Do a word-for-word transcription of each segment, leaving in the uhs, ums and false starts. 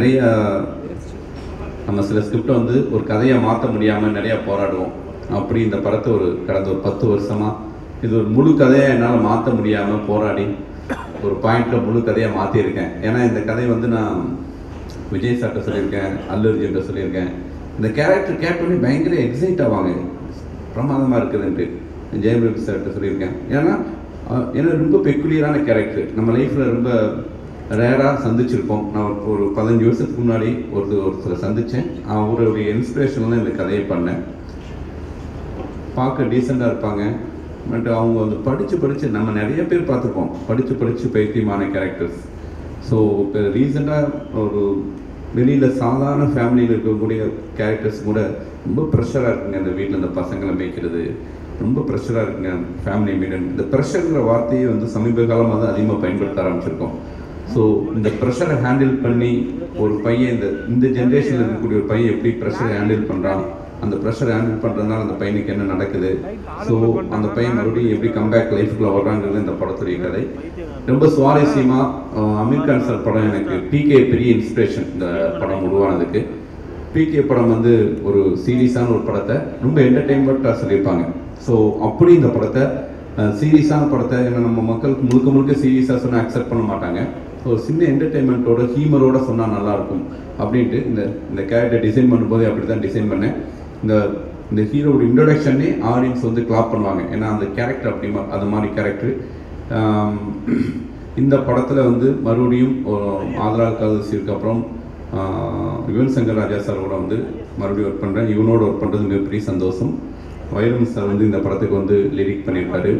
நிறைய நம்ம சில ஸ்கிரிப்டை வந்து ஒரு கதையை மாற்ற முடியாமல் நிறையா போராடுவோம். அப்படி இந்த படத்தை ஒரு கடந்த ஒரு பத்து வருஷமாக இது ஒரு முழு கதையை என்னால் மாற்ற முடியாமல் போராடி ஒரு பாயிண்டில் முழு கதையாக மாற்றியிருக்கேன். ஏன்னா இந்த கதை வந்து நான் விஜய் சார்ட்ட சொல்லியிருக்கேன், அல்லு அர்ஜுன்கிட்ட சொல்லியிருக்கேன். இந்த கேரக்டர் கேட்டோன்னே பயங்கர எக்ஸைட் ஆவாங்க, பிரமாதமாக இருக்குதுன்ட்டு ஜெயம் ரவி சார்ட்ட சொல்லியிருக்கேன். ஏன்னா ஏன்னா ரொம்ப பெக்குலியரான கேரக்டர், நம்ம லைஃப்பில் ரொம்ப ரேராக சந்திச்சிருப்போம். நான் ஒரு பதினஞ்சு வருஷத்துக்கு முன்னாடி ஒரு ஒருத்தரை சந்தித்தேன். அவருடைய இன்ஸ்பிரேஷன் தான் இந்த கதையை பண்ணேன். பார்க்க டீசெண்டாக இருப்பாங்க, பட் அவங்க வந்து படித்து படித்து நம்ம நிறைய பேர் பார்த்துருப்போம், படித்து படித்து பைத்தியமான கேரக்டர்ஸ். ஸோ இப்போ ரீசெண்டாக ஒரு வெளியில் சாதாரண ஃபேமிலியில் இருக்கக்கூடிய கேரக்டர்ஸ் கூட ரொம்ப ப்ரெஷராக இருக்குங்க. இந்த வீட்டில் இந்த பசங்களை மேய்க்கிறது ரொம்ப ப்ரெஷராக இருக்குங்க, ஃபேமிலி மீடியம். இந்த ப்ரெஷருங்கிற வார்த்தையை வந்து சமீப காலமாக தான் அதிகமாக பயன்படுத்த ஆரம்பிச்சிருக்கோம். ஸோ இந்த ப்ரெஷரை ஹேண்டில் பண்ணி ஒரு பையன், இந்த இந்த ஜென்ரேஷனில் இருக்கக்கூடிய ஒரு பையன் எப்படி ப்ரெஷரை ஹேண்டில் பண்ணுறான், அந்த ப்ரெஷரை ஹேண்டில் பண்ணுறதுனால அந்த பையனுக்கு என்ன நடக்குது, ஸோ அந்த பையன் மறுபடியும் எப்படி கம்பேக் லைஃப்குள்ளே வர்றாங்கிறது இந்த படத்துடைய கதை. ரொம்ப சுவாரஸ்யமாக அமீர் கான் சார் படம் எனக்கு பிகே பெரிய இன்ஸ்பிரேஷன். இந்த படம் உருவானதுக்கு பிகே படம் வந்து ஒரு சீரியஸான ஒரு படத்தை ரொம்ப என்டர்டெயின்மெண்ட்டாக சொல்லியிருப்பாங்க. ஸோ அப்படி இந்த படத்தை சீரியஸான படத்தை, ஏன்னா நம்ம மக்களுக்கு முழுக்க முழுக்க சீரியஸாக சொன்னால் அக்செப்ட் பண்ண மாட்டாங்க. ஸோ சின்ன என்டர்டெயின்மெண்ட்டோட ஹீமரோட சொன்னால் நல்லாயிருக்கும் அப்படின்ட்டு இந்த இந்த கேரக்டர் டிசைன் பண்ணும்போதே அப்படி தான் டிசைன் பண்ணேன். இந்த இந்த ஹீரோட இன்ட்ரொடக்ஷனே ஆடியன்ஸ் வந்து கிளாப் பண்ணுவாங்க, ஏன்னா அந்த கேரக்டர் அப்படி அது மாதிரி கேரக்டர். இந்த படத்தில் வந்து மறுபடியும் ஆதரா காதசிக்கு அப்புறம் யுவன் சங்கர் ராஜா சாரோட வந்து மறுபடியும் ஒர்க் பண்ணுறேன். இவனோட ஒர்க் பண்ணுறது மிகப்பெரிய சந்தோஷம். வைரம் சார் வந்து இந்த படத்துக்கு வந்து லிரிக் பண்ணியிருக்காரு.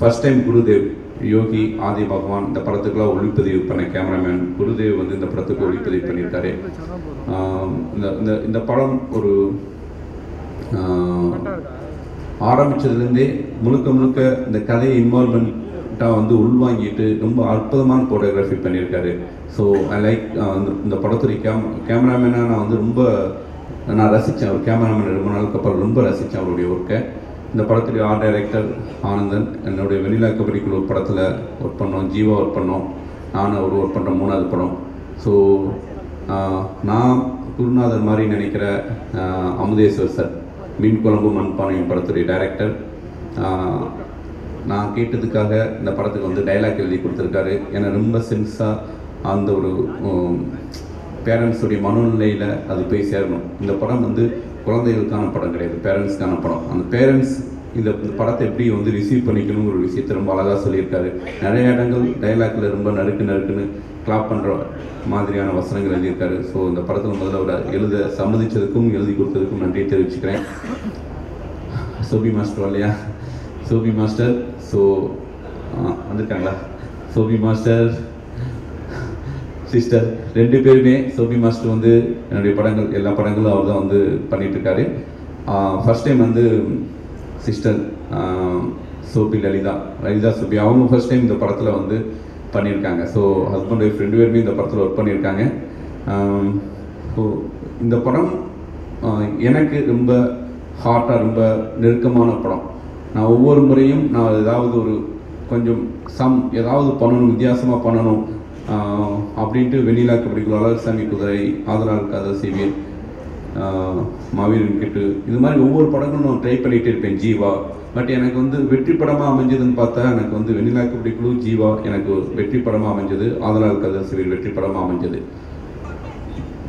ஃபர்ஸ்ட் டைம் குருதேவ் யோகி ஆதி பகவான் இந்த படத்துக்கெல்லாம் ஒளிப்பதிவு பண்ண கேமராமேன் குருதேவ் வந்து இந்த படத்துக்கு ஒளிப்பதிவு பண்ணியிருக்காரு. இந்த இந்த படம் ஒரு ஆரம்பித்ததுலேருந்தே முழுக்க முழுக்க இந்த கதையை இன்வால்மெண்ட்டாக வந்து உள்வாங்கிட்டு ரொம்ப அற்புதமான ஃபோட்டோகிராஃபி பண்ணியிருக்காரு. ஸோ ஐ லைக் இந்த படத்துடைய கேம் கேமராமேனாக நான் வந்து ரொம்ப நான் ரசித்தேன். அவர் கேமராமேன் ரொம்ப நாளுக்கு அப்புறம் ரொம்ப ரசித்தேன் அவருடைய ஒர்க்கை. இந்த படத்துடைய ஆர்ட் டைரக்டர் ஆனந்தன், என்னுடைய வெண்ணிலா கபடிக்குள் ஒரு படத்தில் ஒர்க் பண்ணோம், ஜீவா ஒர்க் பண்ணோம், நான் அவர் ஒர்க் பண்ணுற மூணாவது படம். ஸோ நான் குருநாதர் மாதிரி நினைக்கிற அமுதேஸ்வர் சார், மீன் குழம்பு மண்பானையும் படத்துடைய டைரக்டர், நான் கேட்டதுக்காக இந்த படத்துக்கு வந்து டைலாக் எழுதி கொடுத்துருக்காரு. ஏன்னா ரொம்ப சென்ஸாக அந்த ஒரு பேரண்ட்ஸுடைய மனநிலையில் அது போய் சேரணும். இந்த படம் வந்து குழந்தைகளுக்கான படம் கிடையாது, பேரண்ட்ஸ்க்கான படம். அந்த பேரண்ட்ஸ் இந்த படத்தை எப்படி வந்து ரிசீவ் பண்ணிக்கணுங்கிற ஒரு விஷயத்தை ரொம்ப அழகாக சொல்லியிருக்காரு. நிறைய இடங்கள் டைலாக்ல ரொம்ப நறுக்கு நறுக்குன்னு கிளாப் பண்ணுற மாதிரியான வசனங்கள் எழுதியிருக்காரு. ஸோ இந்த படத்தில் முதல்ல ஒரு எழுத சம்மதிச்சதுக்கும் எழுதி கொடுத்ததுக்கும் நன்றியை தெரிவிச்சுக்கிறேன். சோபி மாஸ்டர் இல்லையா, சோபி மாஸ்டர். ஸோ வந்திருக்காங்களா சோபி மாஸ்டர், சிஸ்டர், ரெண்டு பேருமே. சோபி மாஸ்டர் வந்து என்னுடைய படங்கள் எல்லா படங்களும் அவர் தான் வந்து பண்ணிகிட்ருக்காரு. ஃபஸ்ட் டைம் வந்து சிஸ்டர் சோபி லலிதா லலிதா சோபி அவங்க ஃபஸ்ட் டைம் இந்த படத்தில் வந்து பண்ணியிருக்காங்க. ஸோ ஹஸ்பண்ட் ஒய்ஃப் ரெண்டு பேருமே இந்த படத்தில் ஒர்க் பண்ணியிருக்காங்க. ஸோ இந்த படம் எனக்கு ரொம்ப ஹார்ட்டாக ரொம்ப நெருக்கமான படம். நான் ஒவ்வொரு முறையும் நான் ஏதாவது ஒரு கொஞ்சம் சம் ஏதாவது பண்ணணும், வித்தியாசமாக பண்ணணும் அப்படின்ட்டு வெண்ணிலா கபடிக்குள், அழகர்சாமி குதிரை, ஆதலால் கதை செய்வேன், மாவீரன் கிட்டு, இது மாதிரி ஒவ்வொரு படங்களும் நான் ட்ரை பண்ணிகிட்டே இருப்பேன். ஜீவா பட் எனக்கு வந்து வெற்றி படமாக அமைஞ்சதுன்னு பார்த்தா எனக்கு வந்து வெண்ணிலா கபடிக்குழு ஜீவா எனக்கு வெற்றி படமாக அமைஞ்சது, ஆதலால் கதை செய்வேன் வெற்றி படமாக அமைஞ்சது.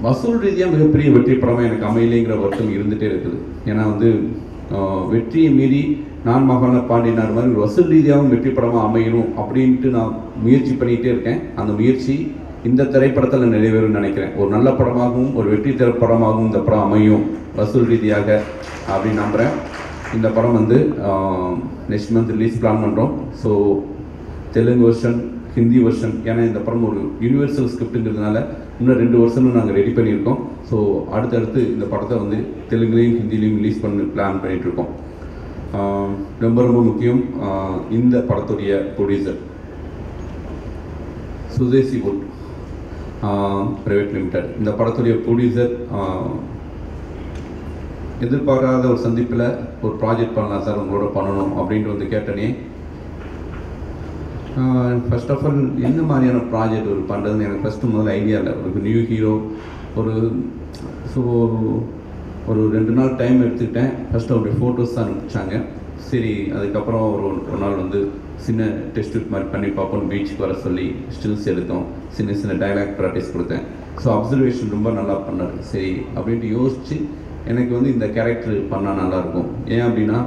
வசூல் ரீதியாக மிகப்பெரிய வெற்றி படமாக எனக்கு அமையலைங்கிற வருத்தம் இருந்துகிட்டே இருக்குது. ஏன்னா வந்து வெற்றியை மீறி நான் மகான பாண்டியனார் மாதிரி வசூல் ரீதியாகவும் வெற்றி படமாக அமையணும் அப்படின்ட்டு நான் முயற்சி பண்ணிகிட்டே இருக்கேன். அந்த முயற்சி இந்த திரைப்படத்தில் நிறைவேறும்னு நினைக்கிறேன். ஒரு நல்ல படமாகவும் ஒரு வெற்றி திரைப்படமாகவும் இந்த படம் அமையும் வசூல் ரீதியாக அப்படின்னு நம்புகிறேன். இந்த படம் வந்து நெக்ஸ்ட் மந்த் ரிலீஸ் பிளான் பண்ணுறோம். So Telugu version, Hindi version, ஏன்னா இந்த படம் ஒரு யூனிவர்சல் ஸ்கிரிப்டுங்கிறதுனால இன்னும் ரெண்டு வருஷமும் நாங்கள் ரெடி பண்ணியிருக்கோம். ஸோ அடுத்தடுத்து இந்த படத்தை வந்து தெலுங்குலேயும் ஹிந்திலையும் ரிலீஸ் பண்ணி பிளான் பண்ணிகிட்ருக்கோம். ரொம்ப ரொம்ப முக்கியம் இந்த படத்துடைய producer Swadeshi boat private limited. இந்த படத்துடைய ப்ரொடியூசர் எதிர்பாராத ஒரு சந்திப்பில் ஒரு ப்ராஜெக்ட் பண்ணலாம் சார் உங்களோட பண்ணணும் அப்படின்ட்டு வந்து கேட்டனே ஃபர்ஸ்ட் ஆஃப் ஆல் என்ன மாதிரியான ப்ராஜெக்ட் ஒரு பண்ணுறதுன்னு எனக்கு ஃபஸ்ட்டு முதல்ல ஐடியா இல்லை. ஒரு நியூ ஹீரோ ஒரு ஸோ ஒரு ரெண்டு நாள் டைம் எடுத்துக்கிட்டேன். ஃபஸ்ட்டு அவருடைய ஃபோட்டோஸ் தான் அனுப்பிச்சாங்க. சரி, அதுக்கப்புறம் ஒரு ஒரு நாள் வந்து சின்ன டெஸ்ட் மாதிரி பண்ணி பார்ப்போம். பீச்சுக்கு வர சொல்லி ஸ்டில்ஸ் எடுத்தோம், சின்ன சின்ன டைலாக் ப்ராக்டிஸ் கொடுத்தேன். ஸோ அப்சர்வேஷன் ரொம்ப நல்லா பண்ணார். சரி அப்படின்ட்டு யோசித்து எனக்கு வந்து இந்த கேரக்டர் பண்ணால் நல்லாயிருக்கும். ஏன் அப்படின்னா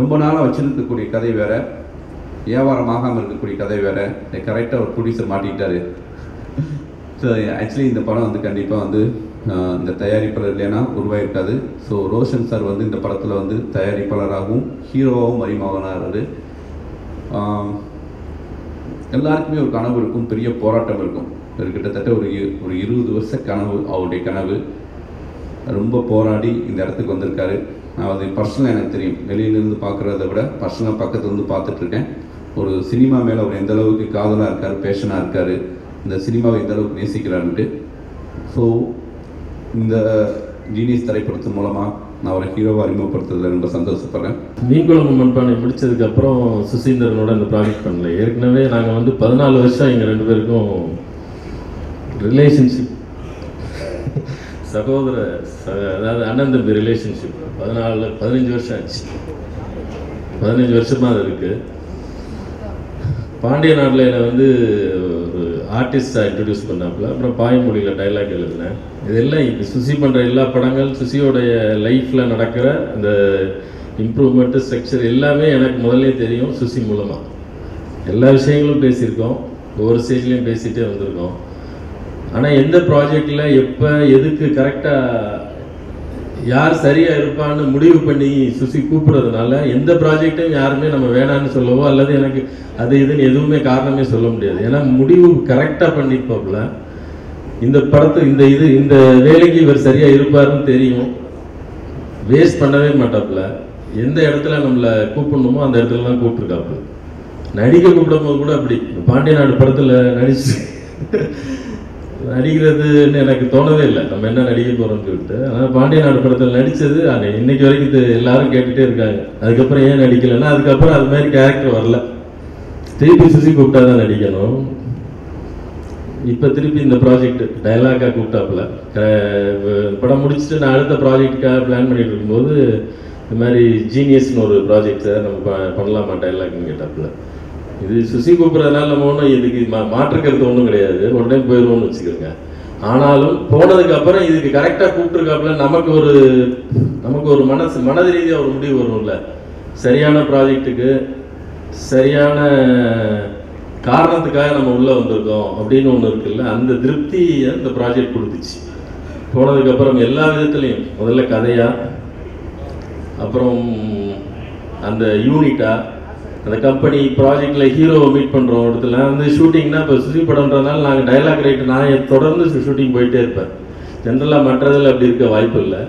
ரொம்ப நாளாக வச்சுருக்கக்கூடிய கதை வேறு, வியாபாரம் ஆகாமல் இருக்கக்கூடிய கதை வேறு. கரெக்டாக ஒரு ப்ரொடியூசர் மாட்டிக்கிட்டாரு. ஸோ ஆக்சுவலி இந்த படம் வந்து கண்டிப்பாக வந்து இந்த தயாரிப்பாளர் இல்லைன்னா உருவாயிருக்காது. ஸோ ரோஷன் சார் வந்து இந்த படத்தில் வந்து தயாரிப்பாளராகவும் ஹீரோவாகவும் அறிமுகமானார். எல்லாருக்குமே ஒரு கனவு இருக்கும், பெரிய போராட்டம் இருக்கும். ஒரு கிட்டத்தட்ட ஒரு ஒரு இருபது வருஷ கனவு, அவருடைய கனவு. ரொம்ப போராடி இந்த இடத்துக்கு வந்திருக்காரு. அது பர்சனலாக எனக்கு தெரியும். வெளியிலேருந்து பார்க்குறத விட பர்சனலாக பக்கத்துலேருந்து பார்த்துட்ருக்கேன். ஒரு சினிமா மேலே அவர் எந்தளவுக்கு காதலாக இருக்கார், பேஷனாக இருக்கார், இந்த சினிமாவை எந்தளவுக்கு நேசிக்கிறான்ட்டு. ஸோ இந்த ஜீனியஸ் திரைப்படத்தின் மூலமாக நான் ஒரு ஹீரோவாக அறிமுகப்படுத்துறதுல ரொம்ப சந்தோஷப்படுறேன். நீங்களும் மண்பானை முடித்ததுக்கப்புறம் சுசீந்திரனோட இந்த ப்ராஜெக்ட் பண்ணல. ஏற்கனவே நாங்கள் வந்து பதினாலு வருஷம் எங்கள் ரெண்டு பேருக்கும் ரிலேஷன்ஷிப், சகோதர அதாவது அண்ணன் தம்பி ரிலேஷன்ஷிப் பதினாலு பதினஞ்சு வருஷம் ஆச்சு. பதினஞ்சு வருஷமாக அது இருக்குது. பாண்டிய நாட்டில் என்னை வந்து ஒரு ஆர்டிஸ்டாக இன்ட்ரடியூஸ் பண்ணாப்புல. அப்புறம் பாய்மொழியில் டைலாக் எழுதினேன். இதெல்லாம் இப்போ சுசி பண்ணுற எல்லா படங்கள், சுசியோடைய லைஃப்பில் நடக்கிற அந்த இம்ப்ரூவ்மெண்ட்டு, ஸ்ட்ரக்சர் எல்லாமே எனக்கு முதல்ல தெரியும். சுசி மூலமாக எல்லா விஷயங்களும் பேசியிருக்கோம், ஒவ்வொரு ஸ்டேஜ்லேயும் பேசிகிட்டே வந்திருக்கோம். ஆனால் எந்த ப்ராஜெக்டில் எப்போ எதுக்கு கரெக்டாக யார் சரியாக இருப்பான்னு முடிவு பண்ணி சுசி கூப்பிடுறதுனால எந்த ப்ராஜெக்டையும் யாருமே நம்ம வேணான்னு சொல்லவோ அல்லது எனக்கு அது இதுன்னு எதுவுமே காரணமே சொல்ல முடியாது. ஏன்னா முடிவு கரெக்டாக பண்ணியிருப்பாப்புல. இந்த படத்து இந்த இது இந்த வேலைக்கு இவர் சரியாக இருப்பாருன்னு தெரியும். வேஸ்ட் பண்ணவே மாட்டாப்புல. எந்த இடத்துல நம்மளை கூப்பிடணுமோ அந்த இடத்துல தான் கூப்பிட்ருக்காப்புல. நடிக்க கூப்பிடும்போது கூட அப்படி பாண்டிய நாடு படத்தில் நடிச்சு நடிக்கிறதுன்னு எனக்கு தோணவே இல்லை, நம்ம என்ன நடிக்க போகிறோம்னு சொல்லிட்டு. ஆனால் பாண்டிய நாடு படத்தில் நடித்தது அது இன்றைக்கி வரைக்கும் இது எல்லாரும் கேட்டுகிட்டே இருக்காங்க. அதுக்கப்புறம் ஏன் நடிக்கலைன்னா அதுக்கப்புறம் அது மாதிரி கேரக்டர் வரல. திருப்பி சுசி கூப்பிட்டா தான் நடிக்கணும். இப்போ திருப்பி இந்த ப்ராஜெக்ட் டைலாக்காக கூப்பிட்டாப்புல. படம் முடிச்சுட்டு நான் அடுத்த ப்ராஜெக்டுக்காக பிளான் பண்ணிகிட்டு இருக்கும்போது இது மாதிரி ஜீனியஸ்னு ஒரு ப்ராஜெக்ட் சார் நம்ம ப பண்ணலாமா டைலாக்னு கேட்டாப்புல. இது சுசி கூப்பிட்றதுனால நம்ம ஒன்றும் இதுக்கு மா மாற்றுக்கிறது ஒன்றும் கிடையாது, உடனே போயிடுவோம்னு வச்சுக்கோங்க. ஆனாலும் போனதுக்கப்புறம் இதுக்கு கரெக்டாக கூப்பிட்ருக்காப்புல. நமக்கு ஒரு நமக்கு ஒரு மனசு மனது ரீதியாக ஒரு முடிவு வரும்ல. சரியான ப்ராஜெக்டுக்கு சரியான காரணத்துக்காக நம்ம உள்ளே வந்திருக்கோம் அப்படின்னு ஒன்று இருக்குல்ல, அந்த திருப்தியை இந்த ப்ராஜெக்ட் கொடுத்துச்சு. போனதுக்கப்புறம் எல்லா விதத்துலேயும் முதல்ல கதையாக, அப்புறம் அந்த யூனிட்டாக, அந்த கம்பெனி ப்ராஜெக்டில் ஹீரோவை மீட் பண்ணுறோம் இடத்துல வந்து ஷூட்டிங்னா. இப்போ சுசி படம்ன்றதுனால நாங்கள் டைலாக் ரைட்டு நான் தொடர்ந்து ஷூட்டிங் போயிட்டே இருப்பேன். ஜென்ரலாக மற்றதில் அப்படி இருக்க வாய்ப்பு இல்லை.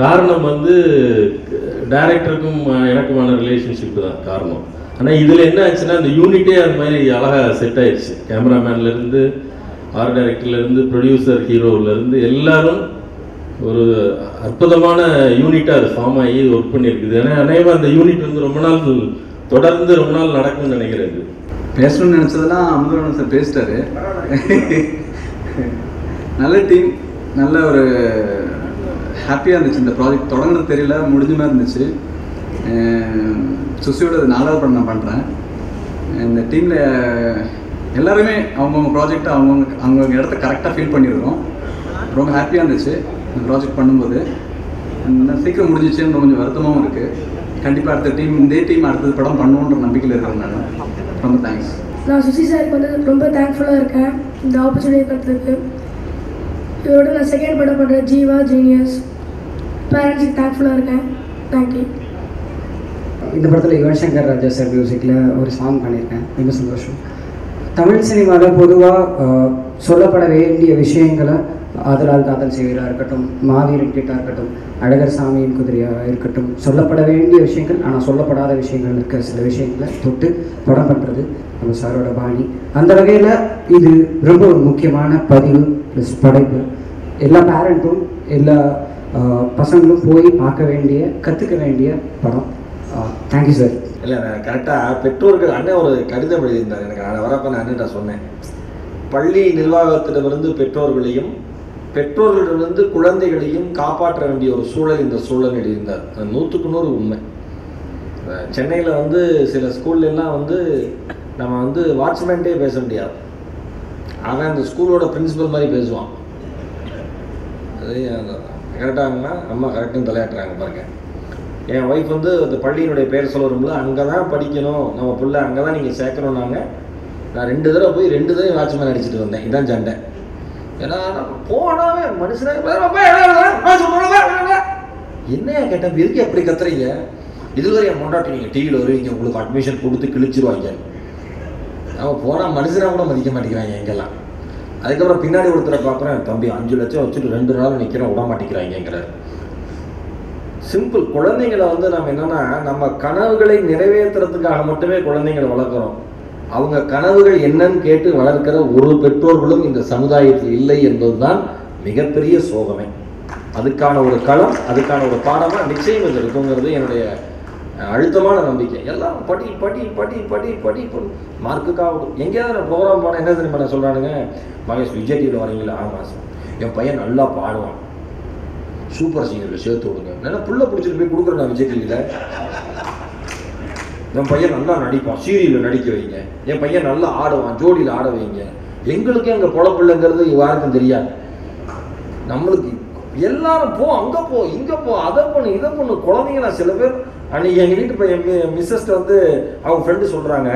காரணம் வந்து டைரக்டருக்கும் எனக்குமான ரிலேஷன்ஷிப் தான் காரணம். ஆனால் இதில் என்ன ஆச்சுன்னா அந்த யூனிட்டே அது மாதிரி அழகாக செட் ஆகிடுச்சு. கேமராமேன்லேருந்து ஆர்ட் டைரக்டர்லேருந்து ப்ரொடியூசர் ஹீரோவிலேருந்து எல்லோரும் ஒரு அற்புதமான யூனிட்டாக அது ஃபார்ம் ஆகி ஒர்க் பண்ணியிருக்குது. ஏன்னா அநேகமாக அந்த யூனிட் வந்து ரொம்ப நாள் தொடர்ந்து ரொம்ப நாள் நடக்கும்னு நினைக்கிறது. பேசணும்னு நினச்சதெல்லாம் அமுதவனம் சார் பேசிட்டாரு. நல்ல டீம், நல்ல ஒரு ஹாப்பியாக இருந்துச்சு. இந்த ப்ராஜெக்ட் தொடங்குறது தெரியல, முடிஞ்ச மாதிரி இருந்துச்சு. சுசியோட நாலாவது படம் நான் பண்ணுறேன். இந்த டீமில் எல்லாருமே அவங்கவுங்க ப்ராஜெக்டை அவங்கவுங்க அவங்கவுங்க இடத்த கரெக்டாக ஃபீல் பண்ணியிருக்கோம். ரொம்ப ஹாப்பியாக இருந்துச்சு இந்த ப்ராஜெக்ட் பண்ணும்போது. சீக்கிரம் முடிஞ்சிச்சுன்னு கொஞ்சம் வருத்தமாகவும் இருக்குது. கண்டிப்பாக அடுத்த டீம் இதே டீம் அடுத்தது படம் பண்ணுவோன்ற நம்பிக்கையில் இருக்கிறேன் நான். ரொம்ப தேங்க்ஸ். நான் சுசி சாருக்கு வந்து ரொம்ப தேங்க்ஃபுல்லாக இருக்கேன் இந்த ஆப்பர்ச்சுனிட்டி கிடைத்ததுக்கு. இவரோட நான் செகண்ட் படம் பண்ணுறேன் ஜீவா ஜீனியஸ். பேரண்ட்ஸுக்கு தேங்க்ஃபுல்லாக இருக்கேன். தேங்க்யூ. இந்த படத்தில் யுவன் சங்கர் ராஜா சார் மியூசிக்கில் ஒரு சாங் பண்ணியிருக்கேன். ரொம்ப சந்தோஷம். தமிழ் சினிமாவில் பொதுவாக சொல்லப்பட வேண்டிய விஷயங்களை ஆதலால் காதல் செய்வீராக இருக்கட்டும், மாவீரன் கிட்டா இருக்கட்டும், அழகர் சாமியின் குதிரையாக இருக்கட்டும், சொல்லப்பட வேண்டிய விஷயங்கள் ஆனால் சொல்லப்படாத விஷயங்கள் இருக்கிற சில விஷயங்களை தொட்டு படம் பண்ணுறது நம்ம சாரோட பாணி. அந்த வகையில் இது ரொம்ப ஒரு முக்கியமான பதிவு ப்ளஸ் படைப்பு. எல்லா பேரண்ட்டும் எல்லா பசங்களும் போய் பார்க்க வேண்டிய கற்றுக்க வேண்டிய படம். Thank you sir. இல்லை நான் கரெக்டாக பெற்றோர்கள் அண்ணன் ஒரு கடிதம் எழுதியிருந்தார் எனக்கு. நான் வரப்போ நான் அண்ணன்ட்ட சொன்னேன், பள்ளி நிர்வாகத்திடமிருந்து பெற்றோர்களையும் பெற்றோர்களிடமிருந்து குழந்தைகளையும் காப்பாற்ற வேண்டிய ஒரு சூழல் இந்த சூழல் எழுதியிருந்தார். நூற்றுக்கு நூறு உண்மை. சென்னையில் வந்து சில ஸ்கூல்லாம் வந்து நம்ம வந்து வாட்ச்மேன்ட்டே பேச முடியாது, அவன் அந்த ஸ்கூலோட பிரின்சிபல் மாதிரி பேசுவான். அது கரெக்டாகனா அம்மா கரெக்டுன்னு தலையாட்டுறாங்க பாருங்கள். என் ஒய்ஃப் வந்து அந்த பள்ளியினுடைய பேர் சொல்ல வரும்ல, அங்கே தான் படிக்கணும் நம்ம பிள்ளை, அங்கே தான் நீங்கள் சேர்க்கணுன்னாங்க. நான் ரெண்டு தடவை போய் ரெண்டு தடவை வாட்ச்மேன் அடிச்சுட்டு வந்தேன். இதான் சண்டை. ஏன்னா போனாவே மனுஷனாக என்னையா கேட்டேன், எதுக்கு எப்படி கத்துறீங்க, இதுவரை என் கொண்டாட்டம் நீங்கள் டிவியில் வருவீங்க, உங்களுக்கு அட்மிஷன் கொடுத்து கிழிச்சிருவாங்க. அவன் போனால் மனுஷனாக கூட மதிக்க மாட்டேங்கிறாங்க எங்கெல்லாம். அதுக்கப்புறம் பின்னாடி ஒருத்தரை பார்க்குறேன், தம்பி அஞ்சு லட்சம் வச்சுட்டு ரெண்டு நாள் நிற்கிறேன் விட மாட்டேங்கிறாங்கிறார். சிம்பிள். குழந்தைங்களை வந்து நம்ம என்னென்னா நம்ம கனவுகளை நிறைவேற்றுறதுக்காக மட்டுமே குழந்தைங்களை வளர்க்குறோம். அவங்க கனவுகள் என்னன்னு கேட்டு வளர்க்கிற ஒரு பெற்றோர்களும் இந்த சமுதாயத்தில் இல்லை என்பதுதான் மிகப்பெரிய சோகமே. அதுக்கான ஒரு களம், அதுக்கான ஒரு பாடமாக நிச்சயம் இது இருக்குங்கிறது என்னுடைய அழுத்தமான நம்பிக்கை. எல்லாம் படி படி படி படி படி மார்க்குக்காகும். எங்கேயாவது நான் ப்ரோக்ராம் போனால் என்ன தெரியுமா நான் சொல்கிறானுங்க, மகேஷ் விஜய் டிவியில் வரீங்களா? ஆமாம் சார். என் பையன் நல்லா பாடுவான், சூப்பர் சிங்கரில் சேர்த்து விடுங்க. நல்லா புள்ள பிடிச்சிட்டு போய் கொடுக்குறேன் நான் விஜய் டிவியில். என் பையன் நல்லா நடிப்பான், சீரியலில் நடிக்க வைங்க. என் பையன் நல்லா ஆடுவான், ஜோடியில் ஆட வைங்க. எங்களுக்கே எங்கள் பொழப்பில்லைங்கிறது யாருக்கும் தெரியாது. நம்மளுக்கு எல்லாரும் போ, அங்கே போ, இங்கே போ, அதை பண்ணு, இதை பண்ணு. குழந்தைங்க நான் சில பேர் அன்றைக்கி எங்கள் வீட்டு பையன் மிஸ்ஸஸ்ட்டு வந்து அவங்க ஃப்ரெண்டு சொல்கிறாங்க,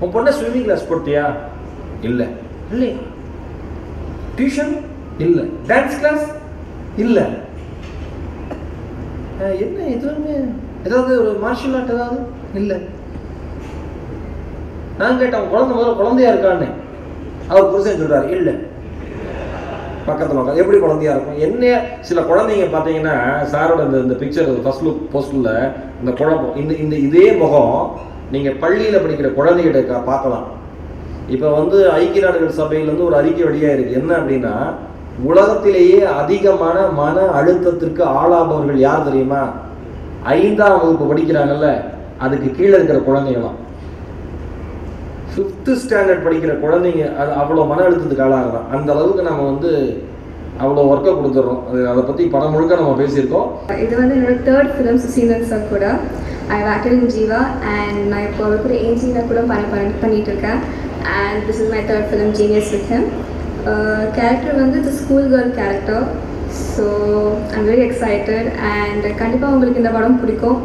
உன் பொண்ணை ஸ்விம்மிங் கிளாஸ் போட்டியா? இல்லை. இல்லை. டியூஷன்? இல்லை. Dance class? இல்லை. என்ன எதுவுமே ஏதாவது ஒரு மார்ஷல் ஆர்ட் ஏதாவது? இல்லை. நான் கேட்டேன், குழந்தை முதல்ல குழந்தையா இருக்கான்னு. அவர் புருஷன் சொல்றாரு, இல்லை. பக்கத்தில் உட்காந்து எப்படி குழந்தையா இருக்கும்? என்ன சில குழந்தைங்க பார்த்தீங்கன்னா சாரோட இந்த இந்த பிக்சர் ஃபர்ஸ்ட் லுக் போஸ்டர்ல இந்த குழப்பம் இந்த இந்த இதே முகம் நீங்கள் பள்ளியில் படிக்கிற குழந்தைகிட்ட பார்க்கலாம். இப்போ வந்து ஐக்கிய நாடுகள் சபையிலேருந்து ஒரு அறிக்கை வெளியாக இருக்கு. என்ன அப்படின்னா, உலகத்திலேயே அதிகமான மன அழுத்தத்திற்கு ஆளாபவர்கள் யார் தெரியுமா? ஐந்தாம் வகுப்பு படிக்கிறாங்கல்ல, அதுக்கு கீழே இருக்கிற குழந்தைங்களாம். ஃபிஃப்த்து ஸ்டாண்டர்ட் படிக்கிற குழந்தைங்க அது அவ்வளோ மன அழுத்தத்துக்கு ஆளாகலாம். அந்த அளவுக்கு நம்ம வந்து அவ்வளோ ஒர்க்கை கொடுத்துட்றோம். அது அதை பற்றி படம் முழுக்க நம்ம பேசியிருக்கோம். இது வந்து என்னோடய தேர்ட் ஃபிலிம் சுசீந்தன் சார் கூட. I acted in Jeeva and நான் இப்போ அவருக்கு ஏஜியில் கூட பண்ணிட்டு இருக்கேன். And this is my third film genius with him. Character வந்து it's school girl character. So I'm very excited and கண்டிப்பாக உங்களுக்கு இந்த படம் பிடிக்கும்.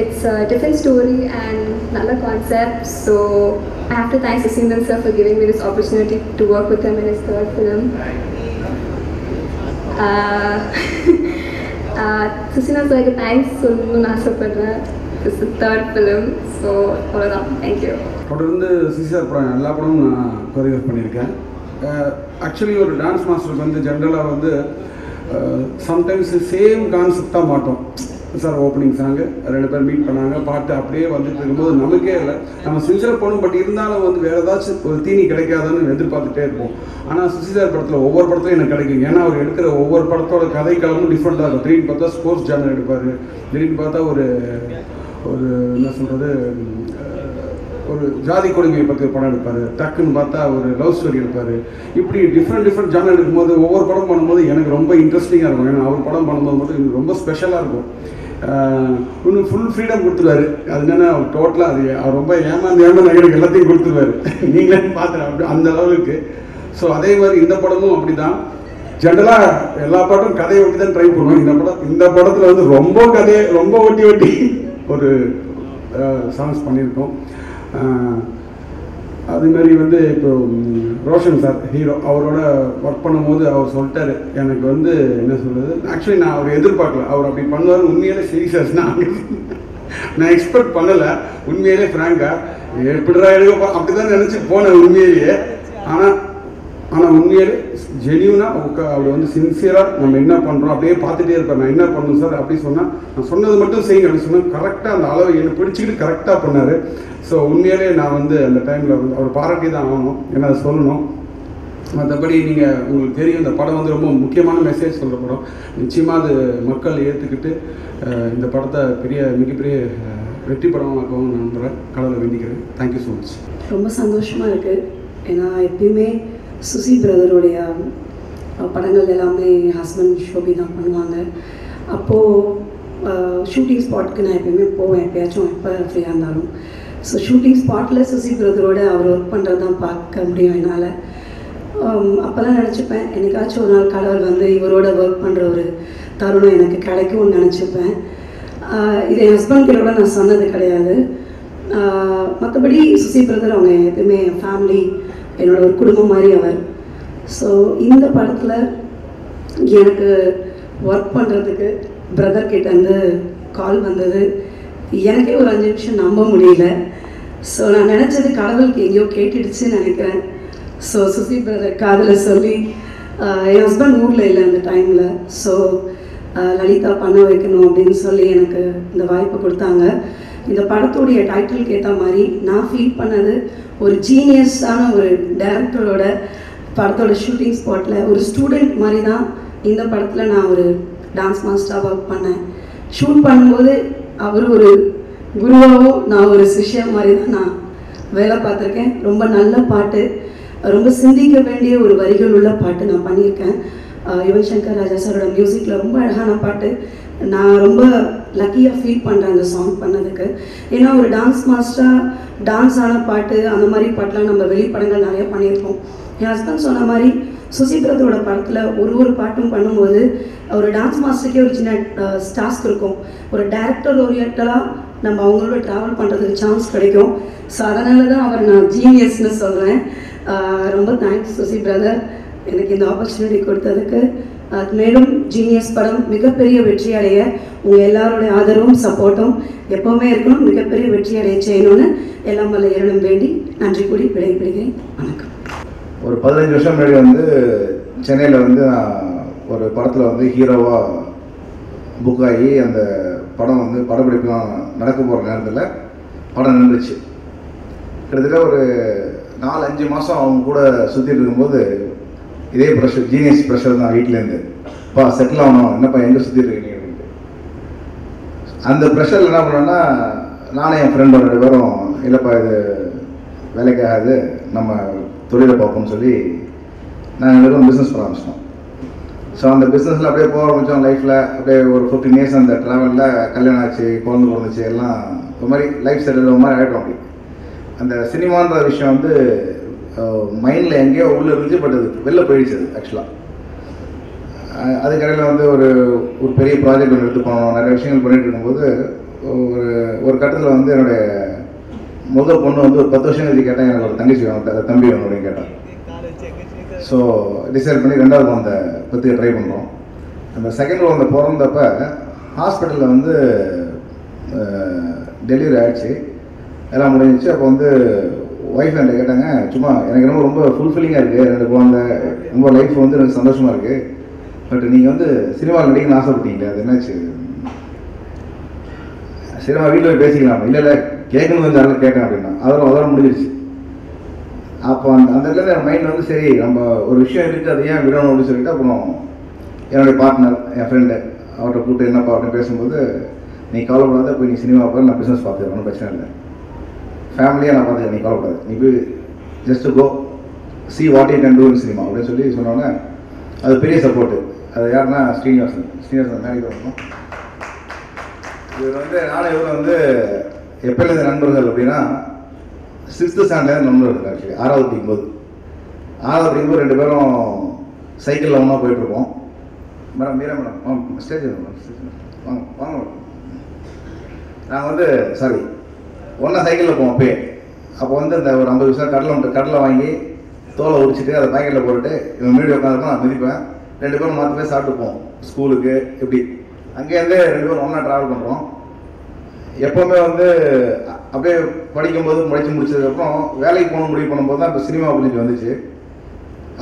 It's a different story and another concept, so I have to thank Suseenthiran sir for giving me this opportunity to work with him in his third film. Uh, uh, Suseenthiran sir, I thanks so much for this third film. So, alright, thank you. தொடர்ந்து CCR படம் எல்லா படமும் நான் choreograph பண்ணியிருக்கேன். Actually ஒரு dance மாஸ்டருக்கு வந்து ஜென்ரலாக வந்து சம்டைம்ஸ் சேம் கான்செப்டாக மாட்டோம். சார் ஓப்பனிங் சாங்கு ரெண்டு பேர் மீட் பண்ணாங்க, பாட்டு அப்படியே வந்துட்டு இருக்கும்போது நமக்கே இல்லை, நம்ம சின்சர் போகணும். பட் இருந்தாலும் வந்து வேறு ஏதாச்சும் ஒரு தீனி கிடைக்காதான்னு எதிர்பார்த்துட்டே இருப்போம். ஆனால் சுசிதார் படத்தில் ஒவ்வொரு படத்துலையும் எனக்கு கிடைக்கும். ஏன்னா அவர் எடுக்கிற ஒவ்வொரு படத்தோட கதை காலமும் டிஃப்ரெண்ட்டாக இருக்கும். திடீர்னு பார்த்தா ஸ்போர்ட்ஸ் ஜானர் எடுப்பார், திடீர்னு பார்த்தா ஒரு ஒரு என்ன சொல்கிறது ஒரு ஜாதி கொடுமையை பற்றி ஒரு படம் எடுப்பார், டக்குன்னு பார்த்தா ஒரு லவ் ஸ்டோரி எடுப்பார். இப்படி டிஃப்ரெண்ட் டிஃப்ரெண்ட் ஜானர் எடுக்கும்போது ஒவ்வொரு படம் பண்ணும்போது எனக்கு ரொம்ப இன்ட்ரெஸ்டிங்காக இருக்கும். ஏன்னா அவர் படம் பண்ணும்போது மட்டும் எனக்கு ரொம்ப ஸ்பெஷலாக இருக்கும். இன்னும் ஃபுல் ஃப்ரீடம் கொடுத்துருவாரு. அது என்னென்னா அவர் டோட்டலாக அது அவர் ரொம்ப ஏமாந்து ஏமாந்து எனக்கு எல்லாத்தையும் கொடுத்துருவாரு, நீங்களே பார்த்துறேன் அப்படி அந்த அளவுக்கு. ஸோ அதே மாதிரி இந்த படமும் அப்படி தான். ஜென்ரலாக எல்லா பாட்டும் கதையை ஒட்டி தான் ட்ரை பண்ணுவோம். இந்த படம் இந்த படத்தில் வந்து ரொம்ப கதையை ரொம்ப ஒட்டி ஒட்டி ஒரு சாங்ஸ் பண்ணியிருக்கோம். அதேமாதிரி வந்து இப்போ ரோஷன் சார் ஹீரோ, அவரோட ஒர்க் பண்ணும்போது அவர் சொல்லிட்டாரு, எனக்கு வந்து என்ன சொல்கிறது, ஆக்சுவலி நான் அவர் எதிர்பார்க்கல அவர் அப்படி பண்ணுவார். உண்மையிலே சீரியஸாக நான் நான் எக்ஸ்பெக்ட் பண்ணலை. உண்மையிலே ஃப்ராங்காக எப்படிடா எடுக்க அப்படி தான் நினச்சி போனேன் உண்மையிலேயே. ஆனால் ஆனால் உண்மையிலே ஜெனியூனாக உட்கா அவர் வந்து சின்சியராக நம்ம என்ன பண்ணுறோம் அப்படியே பார்த்துட்டே இருப்பேன். நான் என்ன பண்ணணும் சார் அப்படி சொன்னால், நான் சொன்னது மட்டும் செய்யுங்க அப்படின்னு சொன்னால் கரெக்டாக அந்த அளவை என்னை பிடிச்சிக்கிட்டு கரெக்டாக பண்ணார். ஸோ உண்மையிலே நான் வந்து அந்த டைமில் வந்து அவர் பாராட்டி தான் ஆகணும், ஏன்னா அதை சொல்லணும். மற்றபடி நீங்கள் உங்களுக்கு தெரியும் இந்த படம் வந்து ரொம்ப முக்கியமான மெசேஜ் சொல்கிற படம். நிச்சயமாக அது மக்கள் ஏற்றுக்கிட்டு இந்த படத்தை பெரிய மிகப்பெரிய வெற்றி படமாகவும் நம்புகிறேன், கடவுளை வேண்டிக்கிறேன். Thank you so much. ரொம்ப சந்தோஷமாக இருக்குது. ஏன்னா எப்பயுமே சுசி பிரதருடைய படங்கள் எல்லாமே என் ஹஸ்பண்ட் ஷோபி தான் பண்ணுவாங்க. அப்போது ஷூட்டிங் ஸ்பாட்க்கு நான் எப்பயுமே போவேன், எப்பயாச்சும் எப்போ ஃப்ரீயாக இருந்தாலும். ஸோ ஷூட்டிங் ஸ்பாட்டில் சுசி பிரதரோடு அவர் ஒர்க் பண்ணுறது தான் பார்க்க முடியும் என்னால். அப்போல்லாம் நினச்சிப்பேன், எனக்காச்சும் ஒரு நாள் கடவுள் வந்து இவரோட ஒர்க் பண்ணுற ஒரு தருணம் எனக்கு கிடைக்கும்னு நினச்சிப்பேன். இது என் ஹஸ்பண்ட்களோட நான் சொன்னது கிடையாது. மற்றபடி சுசி பிரதர் அவங்க எப்பயுமே என் ஃபேமிலி, என்னோடய ஒரு குடும்பம் மாதிரி அவர். ஸோ இந்த படத்தில் எனக்கு ஒர்க் பண்ணுறதுக்கு பிரதர்கிட்டேருந்து கால் வந்தது. எனக்கே ஒரு அஞ்சு நிமிஷம் நம்ப முடியல. ஸோ நான் நினச்சது கடவுளுக்கு எங்கேயோ கேட்டுடுச்சுன்னு நினைக்கிறேன். ஸோ சுசி பிரதர் காதில் சொல்லி, என் ஹஸ்பண்ட் ஊரில் இல்லை அந்த டைமில், ஸோ லலிதா பண்ண வைக்கணும் அப்படின்னு சொல்லி எனக்கு இந்த வாய்ப்பு கொடுத்தாங்க. இந்த படத்துடைய டைட்டிலுக்கு ஏற்ற மாதிரி நான் ஃபீல் பண்ணது ஒரு ஜீனியஸான ஒரு டைரக்டரோட படத்தோட ஷூட்டிங் ஸ்பாட்டில் ஒரு ஸ்டூடெண்ட் மாதிரி தான் இந்த படத்தில் நான் ஒரு டான்ஸ் மாஸ்டராக ஒர்க் பண்ணேன். ஷூட் பண்ணும்போது அவர் ஒரு குருவாகவும் நான் ஒரு சிஷ்யம் மாதிரி தான் நான் வேலை பார்த்துருக்கேன். ரொம்ப நல்ல பாட்டு, ரொம்ப சிந்திக்க வேண்டிய ஒரு வரிகள் உள்ள பாட்டு நான் பண்ணியிருக்கேன். யுவன் சங்கர் ராஜா சாரோட மியூசிக்கில் ரொம்ப அழகான பாட்டு. நான் ரொம்ப லக்கியாக ஃபீல் பண்ணுறேன் அந்த சாங் பண்ணதுக்கு. ஏன்னா ஒரு டான்ஸ் மாஸ்டராக டான்ஸ் ஆன பாட்டு, அந்த மாதிரி பாட்டெலாம் நம்ம வெளிப்படங்கள் நிறையா பண்ணியிருக்கோம். என் ஹஸ்பண்ட் சொன்ன மாதிரி சுசீந்திரத்தோட படத்தில் ஒரு ஒரு பாட்டும் பண்ணும்போது ஒரு டான்ஸ் மாஸ்டருக்கே ஒரு சின்ன டாஸ்க் இருக்கும். ஒரு டைரக்டர் ஓரியன்டாக நம்ம அவங்களோட ட்ராவல் பண்ணுறதுக்கு சான்ஸ் கிடைக்கும். ஸோ அதனால தான் அவர் நான் ஜீனியஸ்ன்னு சொல்கிறேன். ரொம்ப தேங்க்ஸ் சுசி பிரதர் எனக்கு இந்த ஆப்பர்ச்சுனிட்டி கொடுத்ததுக்கு. அது மேலும் ஜீனியஸ் படம் மிகப்பெரிய வெற்றி அடைய உங்கள் எல்லாருடைய ஆதரவும் சப்போர்ட்டும் எப்போவுமே இருக்கணும். மிகப்பெரிய வெற்றி அடைய செய்யணும்னு எல்லாம் வல்ல இறைவன் வேண்டி நன்றி கூடி விடைபெறுகிறேன். வணக்கம். ஒரு பதினஞ்சு வருஷம் முன்னாடி வந்து சென்னையில் வந்து ஒரு படத்தில் வந்து ஹீரோவாக புக் ஆகி அந்த படம் வந்து படப்பிடிப்புலாம் நடக்க போகிற நேரத்தில் படம் நின்றுச்சு. கிட்டத்தட்ட ஒரு நாலு அஞ்சு மாதம் அவங்க கூட சுற்றிட்டு இருக்கும்போது இதே ப்ரெஷர், ஜீனியஸ் ப்ரெஷர் தான் வீட்டிலேருந்து. பா செட்டில் ஆகணும், என்னப்பா எங்கே சுற்றிட்டு இருக்கீங்க அப்படின்ட்டு. அந்த ப்ரெஷரில் என்ன பண்ணோன்னா, நானே என் ஃப்ரெண்டோட ரெண்டு பேரும் இல்லைப்பா இது வேலைக்காகாது, நம்ம தொழிலை பார்ப்போம்னு சொல்லி நான் ரெண்டு பேரும் பிஸ்னஸ் பண்ண ஆரம்பிச்சிட்டோம். ஸோ அந்த பிஸ்னஸில் அப்படியே போக ஆரம்பித்தோம். லைஃப்பில் அப்படியே ஒரு ஃபிஃப்டீன் இயர்ஸ் அந்த ட்ராவலில் கல்யாணம் ஆச்சு, குழந்தை பிறந்துச்சு, எல்லாம் ஒரு மாதிரி லைஃப் செட்டில் ஒரு மாதிரி ஆகிட்டோம். அப்படி அந்த சினிமான்ற விஷயம் வந்து மைண்டில் எங்கேயோ உள்ளே இருந்துச்சு, பட் அது வெளில போயிடுச்சு. அது ஆக்சுவலாக அதுக்கடையில் வந்து ஒரு ஒரு பெரிய ப்ராஜெக்ட் ஒன்று எடுத்து போனோம். நிறைய விஷயங்கள் பண்ணிகிட்டு இருக்கும்போது ஒரு ஒரு கட்டத்தில் வந்து என்னுடைய முதல் பொண்ணு வந்து ஒரு பத்து வருஷம் கழிச்சு கேட்டால், எனக்கு ஒரு தங்கச்சி வேணும், தம்பி வேணும் அப்படின்னு கேட்டான். ஸோ டிசைட் பண்ணி ரெண்டாவது அந்த பற்றி ட்ரை பண்ணுறோம். அந்த செகண்ட் குழந்தை பிறந்தப்போ ஹாஸ்பிட்டலில் வந்து டெலிவரி ஆகிடுச்சு, எல்லாம் முடிஞ்சிச்சு. அப்போ வந்து ஒய்ஃப் என்கிட்ட கேட்டாங்க, சும்மா எனக்கு ரொம்ப ரொம்ப ஃபுல்ஃபில்லிங்காக இருக்குது, ரெண்டு குழந்தை, ரொம்ப லைஃப் வந்து எனக்கு சந்தோஷமாக இருக்குது, பட் நீங்கள் வந்து சினிமாவில் நடிக்கணும்னு ஆசைப்பட்டீங்களே, அது என்னாச்சு? சினிமா வீட்டில் போய் பேசிக்கலாம். இல்லை இல்லை கேட்கணும், கொஞ்சம் நல்லா கேட்கணும் அப்படின்னா அதெல்லாம் அதோட முடிஞ்சிருச்சு. அப்போ அந்த அந்த இடத்துல என் மைண்ட் வந்து சரி நம்ம ஒரு விஷயம் இருக்குது, அது ஏன் விடணும் அப்படின்னு சொல்லிட்டு அப்புறம் என்னுடைய பார்ட்னர் என் ஃப்ரெண்டு அவர்கிட்ட கூப்பிட்டு என்னப்பா அப்படின்னு பேசும்போது, நீ கவலைப்படாத, போய் நீ சினிமா பார்த்து நான் பிஸ்னஸ் பார்த்துக்கிறேன், ஒன்றும் பிரச்சனை இல்லை, ஃபேமிலியாக நான் பார்த்துக்கிறேன், நீ கவலைப்படாது, நீ போய் just go see what you can do in cinema அப்படின்னு சொல்லி சொன்னோன்னே அது பெரிய சப்போர்ட்டு. அது யாருன்னா ஸ்ரீனிவாசன். ஸ்ரீனிவாசன் மேனேஜ் பண்ணணும். இவர் வந்து நானும் இவர் வந்து எப்போலேருந்து நண்பர்கள் அப்படின்னா, சிக்ஸ்த்து ஸ்டாண்டர்ட்லேருந்து நண்பர்கள். ஆக்சுவலி ஆறாவது படிக்கும்போது ஆறாவது படிக்கும்போது ரெண்டு பேரும் சைக்கிளில் ஒன்றா போயிட்டுருப்போம். மேடம் மீரா மேடம் வாங்க ஸ்டேஜ் வாங்க வாங்க மேடம். நாங்கள் வந்து சாரி ஒன்றா சைக்கிளில் போவோம் அப்போயே. அப்போ வந்து இந்த ஒரு ஐம்பது நிமிஷம் கடலை உண்டு, கடலை வாங்கி தோலை உரிச்சிட்டு அதை பாக்கெட்டில் போட்டுட்டு இவன் மீடியோ உட்காந்துருப்போம், நான் மிதிப்பேன். ரெண்டு பேரும் மாற்றி போய் சாப்பிட்டு போவோம் ஸ்கூலுக்கு. இப்படி அங்கேருந்து ரெண்டு பேரும் ஒன்றா ட்ராவல் பண்ணுறோம். எப்போவுமே வந்து அப்படியே படிக்கும்போது படித்து முடிச்சதுக்கப்புறம் வேலைக்கு போகணும் முடிவு பண்ணும்போது தான் இப்போ சினிமா பிரிஞ்சு வந்துச்சு.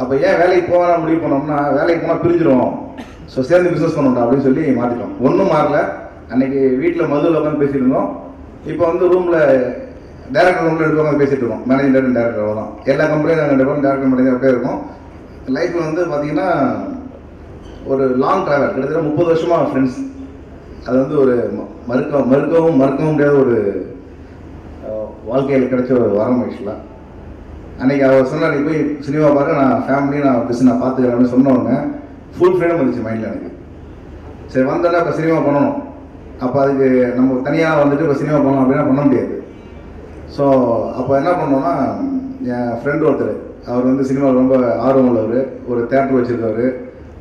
அப்போ ஏன் வேலைக்கு போகலாம் முடிவு பண்ணோம்னா, வேலைக்கு போனால் பிரிஞ்சிடும், ஸோ சேர்ந்து பிஸ்னஸ் பண்ணோம்டா அப்படின்னு சொல்லி மாற்றிட்டோம். ஒன்றும் மாறல. அன்றைக்கி வீட்டில் மதுவில் உட்காந்து பேசிகிட்டு இருந்தோம். இப்போ வந்து ரூமில் டேரக்டர் ரூமில் எடுத்துக்காங்க பேசிகிட்டு இருக்கோம். மேனேஜிங் டேரக்டர் டேரக்டர் அவ்வளோதான். எல்லா கம்பெனியும் நாங்கள் டெவலப் டேரக்டர் மேனேஜர் அப்படியே இருக்கோம். லைஃப்பில் வந்து பார்த்திங்கன்னா ஒரு லாங் ட்ராவல், கிட்டத்தட்ட முப்பது வருஷமாக ஃப்ரெண்ட்ஸ். அது வந்து ஒரு மறுக்க மறுக்கவும் மறுக்கவும் முடியாத ஒரு வாழ்க்கையில் கிடைச்ச ஒரு வாரம் ஆக்சுவலாக. அன்றைக்கி அவர் சொன்னால் அன்றைக்கி போய் சினிமா பார்க்க நான் ஃபேமிலியை நான் பிஸ்னஸ் நான் பார்த்துக்கிறேன் அப்படின்னு சொன்னவங்க ஃபுல் ஃப்ரீடம் வந்துச்சு மைண்டில் எனக்கு. சரி வந்தோன்னா இப்போ சினிமா பண்ணணும், அப்போ அதுக்கு நம்ம தனியாக வந்துட்டு இப்போ சினிமா பண்ணணும் அப்படின்னா பண்ண முடியாது. ஸோ அப்போ என்ன பண்ணோன்னா, என் ஃப்ரெண்டு ஒருத்தர், அவர் வந்து சினிமாவில் ரொம்ப ஆர்வம் உள்ளவர், ஒரு தேட்டர் வச்சுருக்கவர்,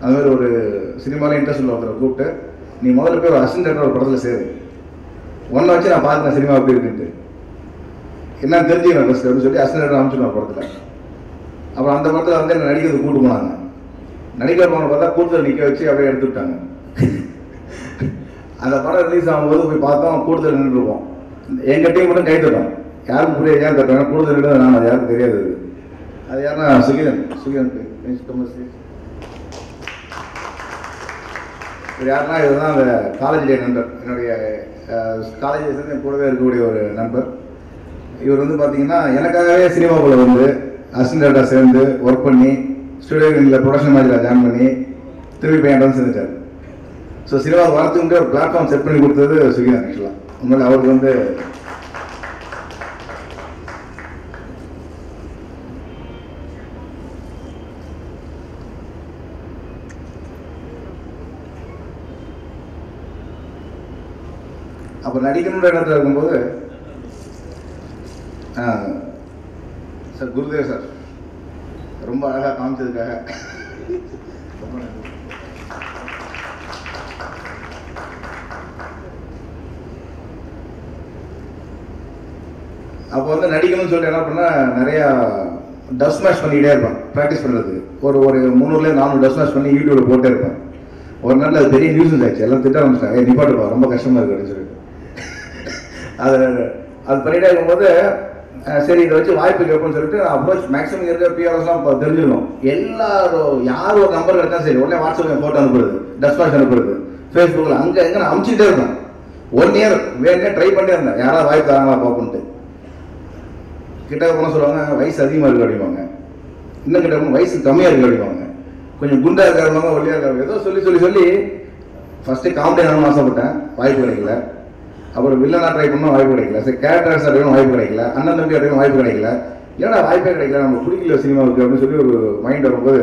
அதுமாதிரி ஒரு சினிமாவில் இன்ட்ரெஸ்ட் உள்ள ஒருத்தரை கூப்பிட்டு, நீ முதல்ல போய் ஒரு அசிஸ்டன்ட் ஒரு படத்தில் சேரு, ஒன்றை வச்சு நான் பார்த்துட்டேன் சினிமா எப்படி இருக்குன்ட்டு, என்னன்னு தெரிஞ்சுக்கிறேன் ஃபஸ்ட்டு அப்படின்னு சொல்லி அசிஸ்டன்ட் அமைச்சிருக்கேன் படத்தில். அப்புறம் அந்த படத்தில் வந்து என்னை நடிக்கிறது கூப்பிட்டு போனாங்க. நடிக்கிற போன பார்த்தா கூடுதல் நிற்க வச்சு அப்படியே எடுத்துக்கிட்டாங்க. அந்த படம் ரிலீஸ் ஆகும்போது போய் பார்த்தோம், கூடுதல் நின்றுருப்போம், எங்கள் டீம் மட்டும் கை தட்டோம், யாருக்கும் புரிய ஏன் தட்டாங்க, கூடுதல் நின்று நான் அது யாருக்கும் தெரியாது. அது யாருன்னா சுகீரன், சுகீரன் இது யாருன்னா இது தான் அந்த காலேஜிலே நண்பர், என்னுடைய காலேஜில் சேர்ந்து என் கூடவே இருக்கக்கூடிய ஒரு நண்பர். இவர் வந்து பார்த்தீங்கன்னா எனக்காகவே சினிமாவில் வந்து அசிஸ்டண்ட்டாக சேர்ந்து ஒர்க் பண்ணி ஸ்டூடியோ கிரீனில் ப்ரொடக்ஷன் மேனேஜராக ஜாயின் பண்ணி திரும்பி பையன் செஞ்சுட்டார். ஸோ சினிமாவுக்கு வளர்த்துக்கிட்டு ஒரு பிளாட்ஃபார்ம் செட் பண்ணி கொடுத்தது சுகீரன் ஆக்சுவலாக. உண்மையில் அவருக்கு வந்து அப்போ நடிக்கணுன்ற இடத்துல இருக்கும்போது சார் குருதேவ் சார் ரொம்ப அழகாக காமிச்சதுக்காக ரொம்ப நன்றி. அப்போ வந்து நடிக்கணும்னு சொல்லிட்டு என்ன பண்ணால் நிறையா டஸ் மேட்ச் பண்ணிக்கிட்டே இருப்பேன். ப்ராக்டிஸ் பண்ணுறதுக்கு ஒரு ஒரு முந்நூறுலேருந்து நானூறு டஸ் மேட்ச் பண்ணி யூடியூப்பில் போட்டே இருப்பேன். ஒரு நாள் அது பெரிய நியூஸ் ஆச்சு, எல்லாம் திட்ட ஆரம்பிச்சிட்டாங்க, ஏ நிப்பாட்டுப்பா ரொம்ப கஷ்டமாக இருக்குது அப்படின்னு சொல்லிட்டு அது அது பண்ணிகிட்டே இருக்கும்போது சரி இதை வச்சு வாய்ப்பு கேட்போம்னு சொல்லிட்டு நான் அப்ரோச் மேக்ஸிமம் இருக்கிற பிஆர்எஸ்லாம் இப்போ தெரிஞ்சுக்கணும். எல்லாரும் யார் ஒரு நம்பர் எடுத்தாலும் சரி உடனே வாட்ஸ்அப்பில் ஃபோட்டோ அனுப்புறது, டஸ்ட்பாஷ் அனுப்புறது, ஃபேஸ்புக்கில் அங்கே எங்கே நான் அமுச்சிக்கிட்டே இருந்தேன். ஒன் இயர் வேணுன்னே ட்ரை பண்ணிட்டே இருந்தேன், யாராவது வாய்ப்பு தராங்களா பார்ப்போன்ட்டு. கிட்ட போனால் சொல்லுவாங்க வயசு அதிகமாக இருக்குது அப்படிவாங்க, இன்னும் கிட்ட போனால் வயசு கம்மியாக இருக்குது அப்படிவாங்க, கொஞ்சம் குண்டாக இருக்கிறவங்க ஒல்லியாக இருக்கிறவங்க ஏதோ சொல்லி சொல்லி சொல்லி ஃபஸ்ட்டு காமெடியாக நான் ஆசைப்பட்டேன், வாய்ப்பு கிடைக்கல. அப்புறம் வில்லனாக ட்ரை பண்ணால் வாய்ப்பு கிடைக்கல, சரி கேரக்டர்ஸ் அடையணும் வாய்ப்பு கிடைக்கல, அண்ணன் தம்பி அடையணும் வாய்ப்பு கிடைக்கல, ஏன்னா வாய்ப்பே கிடைக்கல நம்ம பிடிக்கல சினிமாவுக்கு அப்படின்னு சொல்லி ஒரு மைண்ட் வரும்போது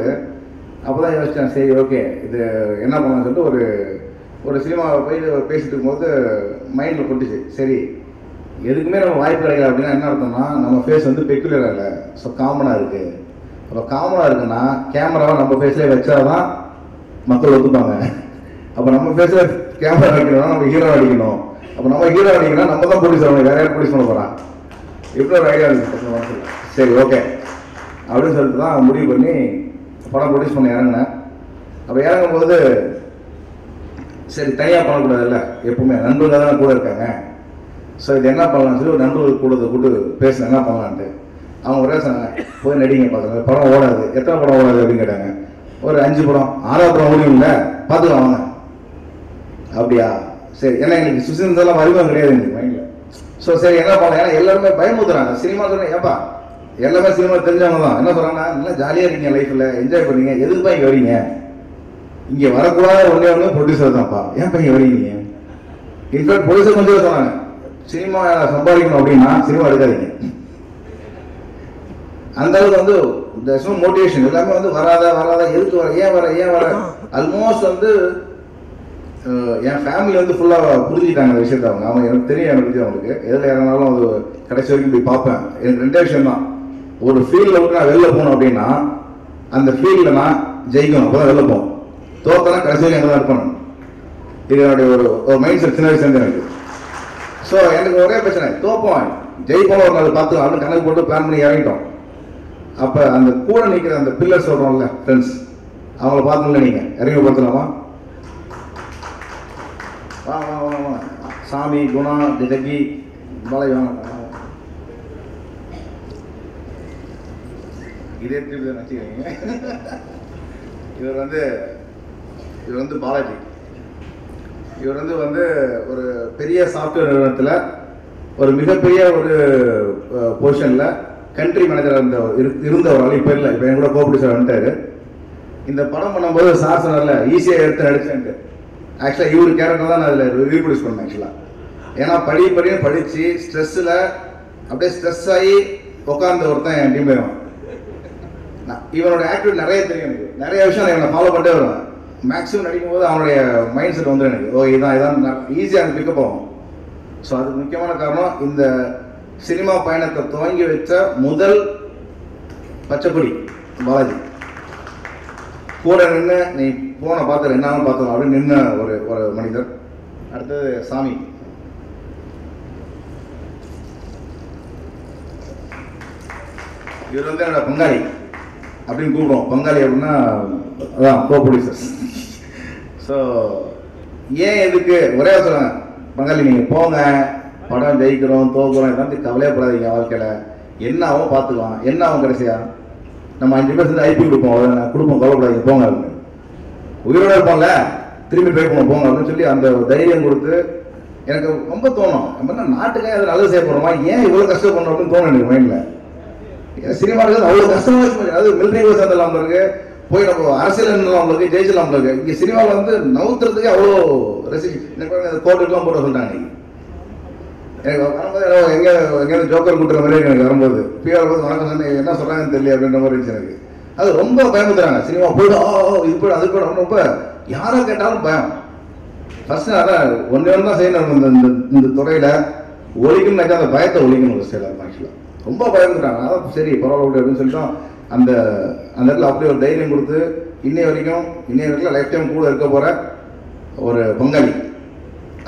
அப்போ தான் யோசித்தேன் சரி ஓகே இது என்ன பண்ணலாம்னு சொல்லிட்டு ஒரு ஒரு சினிமாவை போய் பேசிட்டு இருக்கும்போது மைண்டில் போட்டுச்சு, சரி எதுக்குமே நம்ம வாய்ப்பு கிடைக்கல அப்படின்னா என்ன அர்த்தம்னா நம்ம ஃபேஸ் வந்து பெக்குலராக இல்லை, ஸோ காமனாக இருக்குது. அப்போ காமனாக இருக்குன்னா கேமராவை நம்ம ஃபேஸ்லேயே வச்சா தான் மக்கள் ஒத்துப்பாங்க. அப்போ நம்ம ஃபேஸில் கேமரா அடிக்கணும்னா நம்ம ஹீரோ அடிக்கணும், அப்போ நம்ம ஹீரோ அடிக்கணும்னா நம்ம தான் ப்ரொடியூஸ் பண்ணணும், வேறு யாரும் ப்ரொடியூஸ் பண்ண போகிறான், எப்படி ஒரு ஐடியா இருக்குது சரி ஓகே அப்படின்னு சொல்லிட்டு தான் முடிவு பண்ணி படம் ப்ரொடியூஸ் பண்ண இறங்கினேன். அப்போ இறங்கும்போது சரி தனியாக பண்ணக்கூடாது, இல்லை எப்பவுமே நண்பர்கள் தான் கூட இருக்காங்க, ஸோ இது என்ன பண்ணலாம்னு சொல்லி ஒரு நண்பர்கள் கூட கூட்டு பேசுனேன் என்ன பண்ணலான்ட்டு. அவங்க ஒரே சொன்னாங்க போய் நடிங்க பார்த்தாங்க படம் ஓடாது, எத்தனை படம் ஓடாது அப்படின்னு கேட்டாங்க. ஒரு அஞ்சு படம் ஆறாவது படம் ஓடியும்ல பார்த்துக்கலாம் வாங்க அப்படியா சரி, ஏன்னா எங்களுக்கு சுசீந்தெல்லாம் அறிமுகம் கிடையாது எங்களுக்கு மைண்டில். ஸோ சரி என்ன பண்ணலாம், ஏன்னா எல்லாருமே பயமுறுத்துறாங்க சினிமா சொன்னேன், ஏப்பா எல்லாமே சினிமா தெரிஞ்சவங்க தான் என்ன சொல்கிறாங்கன்னா நல்லா ஜாலியாக இருக்கீங்க லைஃப்பில் என்ஜாய் பண்ணீங்க, எதுக்குப்பா இங்கே வரீங்க, இங்கே வரக்கூடாத ஒன்றே ஒன்று ப்ரொடியூசர் தான்ப்பா, ஏன்ப்பா இங்கே வரீங்க. இன்ஃபேக்ட் ப்ரொடியூசர் கொஞ்சம் சொன்னாங்க சினிமா சம்பாதிக்கணும் அப்படின்னா சினிமா எடுக்காதீங்க, அந்த அளவுக்கு வந்து தட்ஸ் மோட்டிவேஷன் எல்லாமே வந்து வராத வராத எதுக்கு வர ஏன் வர ஏன் வர ஆல்மோஸ்ட் வந்து என் ஃபேமிலி வந்து ஃபுல்லாக புரிஞ்சுக்கிட்டாங்க அந்த விஷயத்த. அவங்க அவங்க எனக்கு தெரியும், எனக்கு தெரியும் அவங்களுக்கு எதில் இறங்கினாலும் அது கடைசி வரைக்கும் போய் பார்ப்பேன். எனக்கு ரெண்டே விஷயம் தான், ஒரு ஃபீல்டில் விட்டு நான் வெளில போகணும் அப்படின்னா அந்த ஃபீல்டில் நான் ஜெயிக்கணும், அப்போ தான் வெளில போகணும், தோத்தனா கடைசி வரைக்கும் எங்கே தான் இருப்பேன், இது என்னுடைய ஒரு ஒரு மைண்ட் செட் சின்ன வயசுலேருந்து எனக்கு. ஸோ எனக்கு ஒரே பிரச்சனை தோப்போம் ஜெயிப்போம் ஒரு நாள் பார்த்து அப்படின்னு கணக்கு போட்டு பிளான் பண்ணி இறங்கிட்டோம். அப்போ அந்த கூட நிற்கிற அந்த பில்லர் சொல்கிறோம்ல ஃப்ரெண்ட்ஸ், அவங்கள பார்த்துங்கள நீங்கள் இறங்கி பார்த்துலாமா, வா வா வா வா சாமி குணா ஜெகி பாலயா இதே திருப்பி நினச்சிக்கிறீங்க. இவர் வந்து இவர் வந்து பாலாஜி, இவர் வந்து வந்து ஒரு பெரிய சாஃப்ட்வேர் நிறுவனத்தில் ஒரு மிகப்பெரிய ஒரு பொசிஷனில் கண்ட்ரி மேனேஜராக இருந்த இருந்தவரால் இப்போ இல்லை, இப்போ என் கூட கோபடி சார் வந்துட்டார். இந்த படம் பண்ணும்போது சார் சொன்னார்ல ஈஸியாக எடுத்து நடிச்சேன்ட்டு, ஆக்சுவலாக இவரு கேரக்டர் தான் நான் அதில் ரீப்ரொடியூஸ் பண்ணேன் ஆக்சுவலாக. ஏன்னா படி படியே படித்து ஸ்ட்ரெஸ்ஸில் அப்படியே ஸ்ட்ரெஸ் ஆகி உட்கார்ந்த ஒருத்தன் என் டீம் ஆகும். நான் இவனோட ஆக்டிவிட்டி நிறைய தெரியும் எனக்கு, நிறைய விஷயம் நான் இவனை ஃபாலோ பண்ணிட்டே வருவேன். மேக்ஸிமம் நடிக்கும் போது அவனுடைய மைண்ட் செட் வந்து எனக்கு ஓகே இதான் இதான் ஈஸியாக எனக்கு பிக்கப் ஆகும். ஸோ அதுக்கு முக்கியமான காரணம் இந்த சினிமா பயணத்தை துவங்கி வச்ச முதல் பச்சைப்பொடி பாலாஜி கூட நின்று நீ போனை பார்த்து என்னாலும் பார்த்தோம் அப்படின்னு நின்று ஒரு ஒரு மனிதர். அடுத்தது சாமி, இவர் வந்து என்னோட பங்காளி அப்படின்னு கூப்பிடுவோம். பங்காளி அப்படின்னா அதான் கோ ப்ரொடியூசர்ஸ். ஸோ ஏன் எதுக்கு ஒரே சொல்லுங்க பங்காளி நீங்கள் போங்க, படம் ஜெயிக்கிறோம் தோக்குறோம் எல்லாத்தையும் கவலையே படாதீங்க, வாழ்க்கையில் என்ன ஆகும் பார்த்துக்கலாம், என்ன ஆகும் கடைசியா நம்ம அஞ்சு பேர்சென்ட் ஐபி கொடுப்போம், அதை நான் கொடுப்போம், கவலைப்படாதீங்க போங்க அப்படின்னு. உயிரோடு இருப்போம்ல திரும்பி போய் போங்க போங்க அப்படின்னு சொல்லி அந்த தைரியம் கொடுத்து எனக்கு ரொம்ப தோணும் அப்படின்னா நாட்டுக்காக எதாவது நல்லது செய்ய போகிறோமா, ஏன் இவ்வளோ கஷ்டம் பண்ணணும் அப்படின்னு தோணும் எனக்கு மைண்டில். ஏன்னா சினிமா இருக்கிறது அவ்வளோ கஷ்டமாக இருக்கு, அதாவது மிலிட்டரி விவசாயம் இல்லாமல் இருக்குது, போய் நம்ம அரசியல் அவங்களுக்கு ஜெயிச்சலாமல் இருக்கு. இங்கே சினிமாவில் வந்து நவுத்துறதுக்கே அவ்வளோ ரசிக்க கோர்ட்டுக்கெலாம் போட்டு சொல்லிட்டாங்க. எனக்கு வரும்போது எங்கே எங்கேயாவது ஜோக்கர் கூட்டுற மாதிரி எனக்கு வரும்போது பிஆர் போது வணக்கம் சொன்னேன் என்ன சொல்கிறாங்கன்னு தெரியல அப்படின்ற மாதிரி இருந்துச்சு எனக்கு. அது ரொம்ப பயமுத்துறாங்க சினிமா போய்டும், இது போய்டும், அது போய்டும் ரொம்ப யாரை கேட்டாலும் பயம். ஃபஸ்ட்டு அதான் ஒன்றே ஒன்று தான் செய்யணும் இந்த துறையில் ஒழிக்கணும்னாக்கா அந்த பயத்தை ஒழிக்கணும் ஒரு ஸ்டைலாக ஆக்சுவலாக. ரொம்ப பயமுத்துறாங்க, அதான் சரி பரவாயில்ல அப்படி அப்படின்னு சொல்லிட்டோம். அந்த அந்த இடத்துல அப்படியே ஒரு தைரியம் கொடுத்து இன்னைய வரைக்கும் இன்னைய வரைக்கும் லைஃப் டைம் கூட இருக்க போகிற ஒரு பங்காளி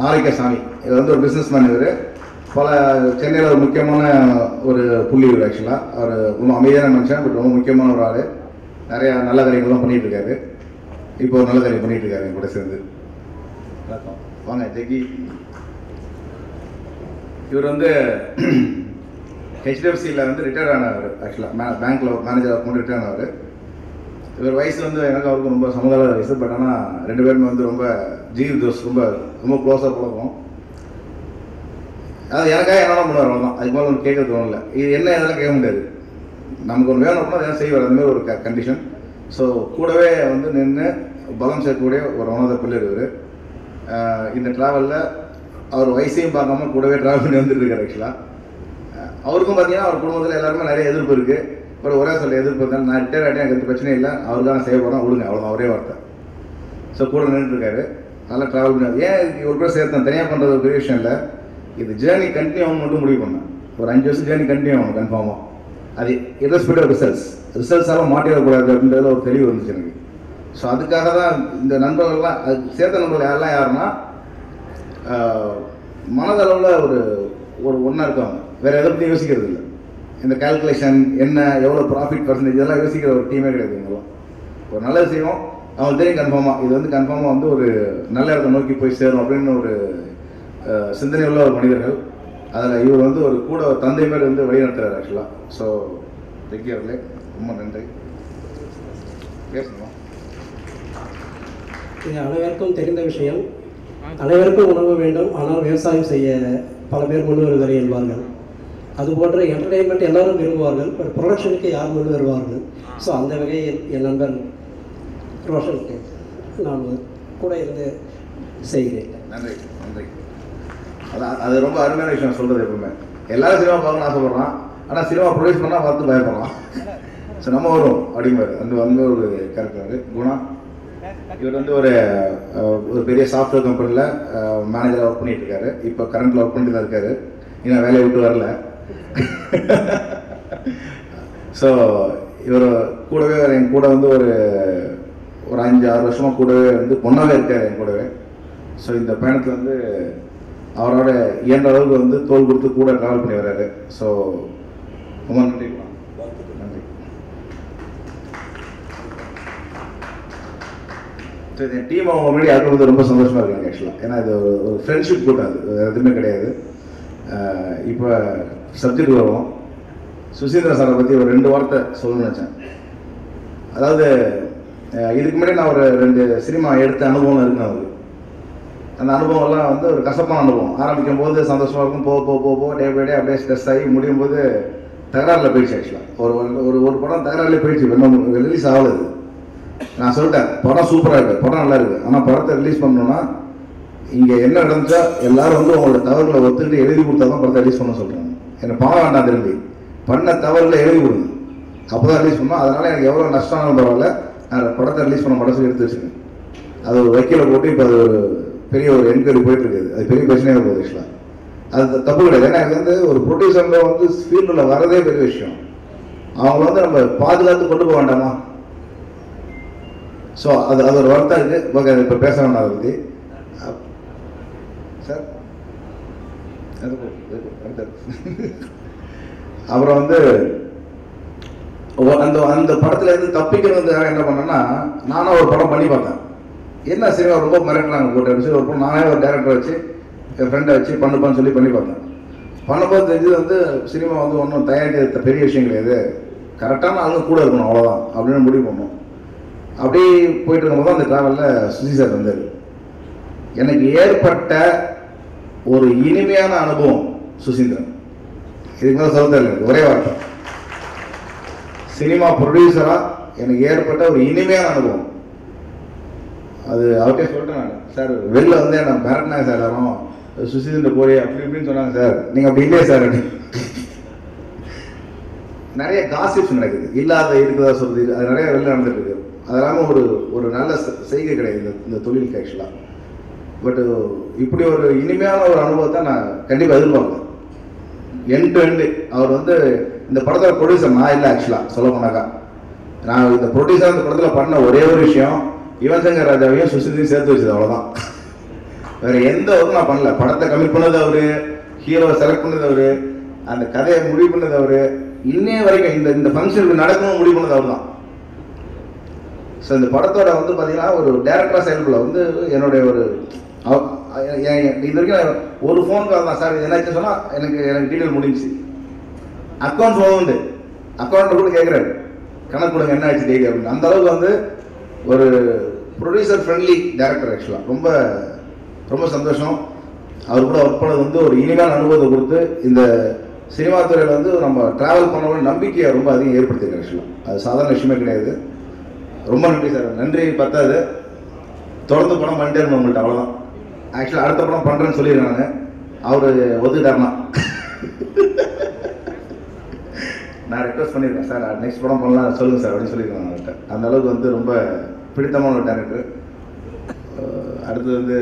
ஆரோக்கிய சாமி. இது வந்து ஒரு பிஸ்னஸ் மேன், இவர் பல சென்னையில் ஒரு முக்கியமான ஒரு புள்ளி இவர் ஆக்சுவலாக. அவர் ரொம்ப அமைதியான மனுஷன், பட் ரொம்ப முக்கியமான ஒரு ஆள், நிறையா நல்ல காரியங்கள்லாம் பண்ணிகிட்டு இருக்காரு. இப்போ ஒரு நல்ல காரியம் பண்ணிகிட்டு இருக்காரு என் கூட சேர்ந்து. வணக்கம், வாங்க ஜெகி. இவர் வந்து ஹெச்டிஎஃப்சியில் வந்து ரிட்டையர் ஆனவர் ஆக்சுவலாக, மே பேங்க்கில் ஒரு மேனேஜராக கொண்டு ரிட்டையர் ஆனவர். இவர் வயசு வந்து எனக்கு அவருக்கு ரொம்ப சமுதாய வயசு, பட் ஆனால் ரெண்டு பேருமே வந்து ரொம்ப ஜீவ் ஜோஸ் ரொம்ப ரொம்ப க்ளோஸாக பழகும். அது எனக்காக என்னென்ன பண்ணுவார் அவ்வளோதான், அதுக்கு மேலே ஒன்று கேட்கறது ஒன்றும் இல்லை. இது என்ன இதெல்லாம் கேட்க முடியாது, நமக்கு ஒன்று வேணும் அப்படின்னா அதெல்லாம் செய்வார், அதுமாதிரி ஒரு க கண்டிஷன். ஸோ கூடவே வந்து நின்று பலம் சேர்க்கக்கூடிய ஒரு உணவு பிள்ளைவர் இவர். இந்த ட்ராவலில் அவர் வயசையும் பார்க்காம கூடவே ட்ராவல் பண்ணி வந்துட்டு இருக்கார் ஆக்சுவலாக. அவருக்கும் பார்த்தீங்கன்னா அவர் குடும்பத்தில் எல்லாருமே நிறைய எதிர்ப்பு இருக்குது, அப்புறம் ஒரே சொல்ல எதிர்ப்பு இருந்தாலும் நான் ரிட்டையர் ஆகிட்டேன் எனக்கு எந்த பிரச்சனையும் இல்லை, அவர் தான் செய்ய போகிறோம் விடுங்க அவ்வளோ ஒரே வார்த்தை. ஸோ கூட நின்றுட்டுருக்காரு, நல்லா ட்ராவல் பண்ணார். ஏன் ஒரு கூட சேர்த்தேன் தனியாக பண்ணுறது ஒரு பெரிய விஷயம் இல்லை, இது ஜேர்னி கண்டினியூ ஆகணும் மட்டும் முடிவு பண்ணேன். ஒரு அஞ்சு வருஷம் ஜேர்னி கண்டினியூ ஆகணும் கன்ஃபார்மாக, அது இரஸ்பெக்ட் ஆஃப் ரிசல்ட்ஸ், ரிசல்ட்ஸாலும் மாட்டிடக்கூடாது அப்படின்றதுல ஒரு தெளிவு வந்துச்சு எனக்கு. ஸோ அதுக்காக தான் இந்த நண்பர்கள்லாம் அது சேர்த்த நண்பர்கள் யாரெல்லாம் யாருன்னா மனதளவில் ஒரு ஒரு ஒன்றா இருக்காங்க, வேறு எதை பற்றியும் யோசிக்கிறது இல்லை. இந்த கால்குலேஷன் என்ன எவ்வளோ ப்ராஃபிட் பர்சன்டேஜ் இதெல்லாம் யோசிக்கிற ஒரு டீமே கிடையாது எங்களும். ஒரு நல்ல விஷயம் அவங்களுக்கு தெரியும் கன்ஃபார்மாக இது வந்து கன்ஃபார்மாக வந்து ஒரு நல்ல இடத்தை நோக்கி போய் சேரும் அப்படின்னு ஒரு சிந்தனையுள்ள ஒரு மனிதர்கள். அதில் இவர் வந்து ஒரு கூட தந்தை மாதிரி வந்து வழிநடத்துகிறார் ஆக்சுவலாக. ஸோ ஜெகி அவர்களே ரொம்ப நன்றி. பேசணும் இது அனைவருக்கும் தெரிந்த விஷயம், அனைவருக்கும் உணவு வேண்டும் ஆனால் விவசாயம் செய்ய பல பேர் முன் வருவதை என்பார்கள். அதுபோன்ற என்டர்டெயின்மெண்ட் எல்லோரும் விரும்புவார்கள், பட் ப்ரொடக்ஷனுக்கு யார் முன் வருவார்கள். ஸோ அந்த வகையில் என் நண்பன் ரோஷனுக்கு நான் கூட இருந்து செய்கிறேன். நன்றி நன்றி. அதான் அது ரொம்ப அருமையான விஷயம் சொல்கிறது. எப்பவுமே எல்லாரும் சினிமா பார்க்கணும்னு ஆசைப்படுறான், ஆனால் சினிமா ப்ரொடியூஸ் பண்ணால் பார்த்து பயப்படலாம். ஸோ நம்ம வரும் அப்படிங்கிறது அந்த வந்து ஒரு கேரக்டர் குணா. இவர் வந்து ஒரு ஒரு பெரிய சாஃப்ட்வேர் கம்பெனியில் மேனேஜராக ஒர்க் பண்ணிகிட்டு இருக்காரு, இப்போ கரண்டில் ஒர்க் பண்ணிட்டு தான் இருக்காரு, இன்னும் வேலையை விட்டு வரல. ஸோ இவர் கூடவே என் கூட வந்து ஒரு ஒரு அஞ்சு ஆறு வருஷமாக கூடவே வந்து பொண்ணாவே இருக்கார் என் கூடவே. ஸோ இந்த பயணத்தில் வந்து அவரோட இயன்ற அளவுக்கு வந்து தோல் கொடுத்து கூட ட்ராவல் பண்ணி வர்றாரு. ஸோ ரொம்ப நன்றி நன்றி. ஸோ இந்த டீம் அவங்க முன்னாடி யாருக்கு வந்து ரொம்ப சந்தோஷமாக இருக்காங்க ஆக்சுவலாக. ஏன்னா இது ஒரு ஒரு ஃப்ரெண்ட்ஷிப் கூட அது எதுவுமே கிடையாது. இப்போ சப்ஜெக்ட் வருவோம். சுசீந்திரன் சாரை பற்றி ஒரு ரெண்டு வார்த்தை சொல்லணும்னு நினச்சேன். அதாவது இதுக்கு முன்னாடி நான் ஒரு ரெண்டு சினிமா எடுத்த அனுபவம் இருக்குன்னு அவருக்கு. அந்த அனுபவம்லாம் வந்து ஒரு கசப்பான அனுபவம். ஆரம்பிக்கும் போது சந்தோஷமாக இருக்கும், போக போக போக டே பை டே அப்படியே ஸ்ட்ரெஸ் ஆகி முடியும் போது தகராறில் போயிடுச்சு ஆக்சுவலாக. ஒரு ஒரு ஒரு படம் தகராறுலேயே போயிடுச்சு, ரிலீஸ் ஆகலது. நான் சொல்லிட்டேன் படம் சூப்பராக இருக்குது, படம் நல்லா இருக்குது. ஆனால் படத்தை ரிலீஸ் பண்ணணுன்னா இங்கே என்ன நடந்துச்சா எல்லோரும் வந்து அவங்களோட தவறுகளை ஒத்துக்கிட்டு எழுதி கொடுத்தா தான் படத்தை ரிலீஸ் பண்ண சொல்கிறாங்க. எனக்கு பணம் வேண்டாம், திரும்பி பண்ண தவறுகளை எழுதி கொடுங்க, அப்போ தான் ரிலீஸ் பண்ணோம். அதனால் எனக்கு எவ்வளோ நஷ்டமானாலும் பரவாயில்ல, நான் படத்தை ரிலீஸ் பண்ண மனசு எடுத்து வச்சுக்கேன். அது ஒரு வைக்கலை போட்டு இப்போ அது ஒரு பெரிய ஒரு என்கொயரி போயிட்டுருக்குது. அது பெரிய பிரச்சனையாக போகுது. ஆக்சுவலாக அது தப்பு கிடையாது. ஏன்னா இது வந்து ஒரு ப்ரொடியூசரில் வந்து ஃபீல்டில் வரதே பெரிய விஷயம். அவங்க வந்து நம்ம பாதுகாத்து கொண்டு போக வேண்டாமா? ஸோ அது அது ஒரு வருத்தம் இருக்குது. ஓகே, அது இப்போ பேச வேண்டாம் அதை பற்றி. சார் அப்புறம் வந்து அந்த அந்த படத்துலேருந்து தப்பிக்கிறதுக்காக என்ன பண்ணேன்னா, நானும் ஒரு படம் பண்ணி பார்த்தேன். என்ன சினிமா ரொம்ப மிரட்டினாங்க போட்டு அப்படின்னு ஒரு படம் நானே ஒரு டேரக்டரை வச்சு என் ஃப்ரெண்டை வச்சு பண்ணுப்பான்னு சொல்லி பண்ணி பார்த்தேன். பண்ணும்போது தெரிஞ்சது வந்து சினிமா வந்து ஒன்றும் தயாரிக்க பெரிய விஷயம் கிடையாது, கரெக்டான ஆளுங்க கூட இருக்கணும், அவ்வளோதான் அப்படின்னு முடிவு பண்ணோம். அப்படி போயிட்டு இருக்கும்போது அந்த ட்ராவலில் சுசி சார் வந்தார். எனக்கு ஏற்பட்ட ஒரு இனிமையான அனுபவம் சுசீந்திரன். இதுக்கு மேலே சொல்ல ஒரே வார்த்தை, சினிமா ப்ரொடியூசராக எனக்கு ஏற்பட்ட ஒரு இனிமையான அனுபவம். அது அவர்கிட்ட சொல்லிட்டேன் நான், சார் வெளில வந்து நான் மிரட்டினாங்க சார், எல்லாரும் சுசீந்திரன் போய் அப்படி இப்படின்னு சொன்னாங்க சார், நீங்கள் அப்படி இல்லையே சார் அப்படின்னு. நிறைய காசிப்ஸ் நடக்குது, இல்லாத இருக்குதா சொல்லுது, அது நிறைய வெளில நடந்துட்டு இருக்குது. அது இல்லாமல் ஒரு ஒரு நல்ல செய்கை கிடையாது இந்த தொழிலுக்கு ஆக்சுவலாக. பட் இப்படி ஒரு இனிமையான ஒரு அனுபவத்தை நான் கண்டிப்பாக எதிர்பார்க்கல. என் டு எண்டு அவர் வந்து இந்த படத்தோட ப்ரொடியூசர் நான் இல்லை ஆக்சுவலாக சொல்ல போனாக்கா. நான் இந்த ப்ரொடியூசர் இந்த படத்தில் பண்ண ஒரே ஒரு விஷயம் யுவன் சங்கர் ராஜாவையும் சுசீந்தையும் சேர்த்து வச்சது, அவ்வளோதான். வேறு எந்த ஒன்றும் நான் பண்ணல. படத்தை கம்மி பண்ணது அவர், ஹீரோவை செலக்ட் பண்ணது அவர், அந்த கதையை முடிவு பண்ணது அவர், இன்னே வரைக்கும் இந்த இந்த ஃபங்க்ஷனுக்கு நடக்கணும்னு முடிவு பண்ணது அவர் தான். ஸோ இந்த படத்தோட வந்து பார்த்தீங்கன்னா ஒரு டேரக்டராக செயல்பட வந்து என்னுடைய ஒரு இது வரைக்கும் ஒரு ஃபோன் கால் தான் சார், இது என்ன சொன்னால் எனக்கு எனக்கு டீட்டெயில் முடிஞ்சிச்சு. அக்கௌண்ட் ஃபோன் உண்டு, அக்கௌண்ட்டை கூட கேட்குறாரு கணக்கு கொடுங்க என்ன ஆச்சு டெய்லி அப்படின்னு. அந்த அளவுக்கு வந்து ஒரு ப்ரொடியூசர் ஃப்ரெண்ட்லி டேரக்டர் ஆக்சுவலாக. ரொம்ப ரொம்ப சந்தோஷம். அவர் கூட ஒர்க் பண்ணது வந்து ஒரு இனிமையான அனுபவத்தை கொடுத்து இந்த சினிமா துறையில் வந்து நம்ம ட்ராவல் பண்ணணும்னு நம்பிக்கையை ரொம்ப அதிகம் ஏற்படுத்தியிருக்காரு ஆக்சுவலாக. அது சாதாரண விஷயமே கிடையாது. ரொம்ப நன்றி சார். நன்றி பத்தாது, தொடர்ந்து படம் பண்ணிட்டே இருந்தோம் உங்கள்கிட்ட, அவ்வளோதான். ஆக்சுவலாக அடுத்த படம் பண்ணுறேன்னு சொல்லியிருக்காங்க, அவர் ஒத்துக்கிட்டாருன்னா நான் ரெக்வஸ்ட் பண்ணியிருக்கேன் சார், நெக்ஸ்ட் படம் பண்ணலாம் சொல்லுங்கள் சார் அப்படின்னு சொல்லியிருக்காங்க அவங்கள்ட்ட. அந்தளவுக்கு வந்து ரொம்ப பிடித்தமான ஒரு டேரக்டர். அடுத்தது வந்து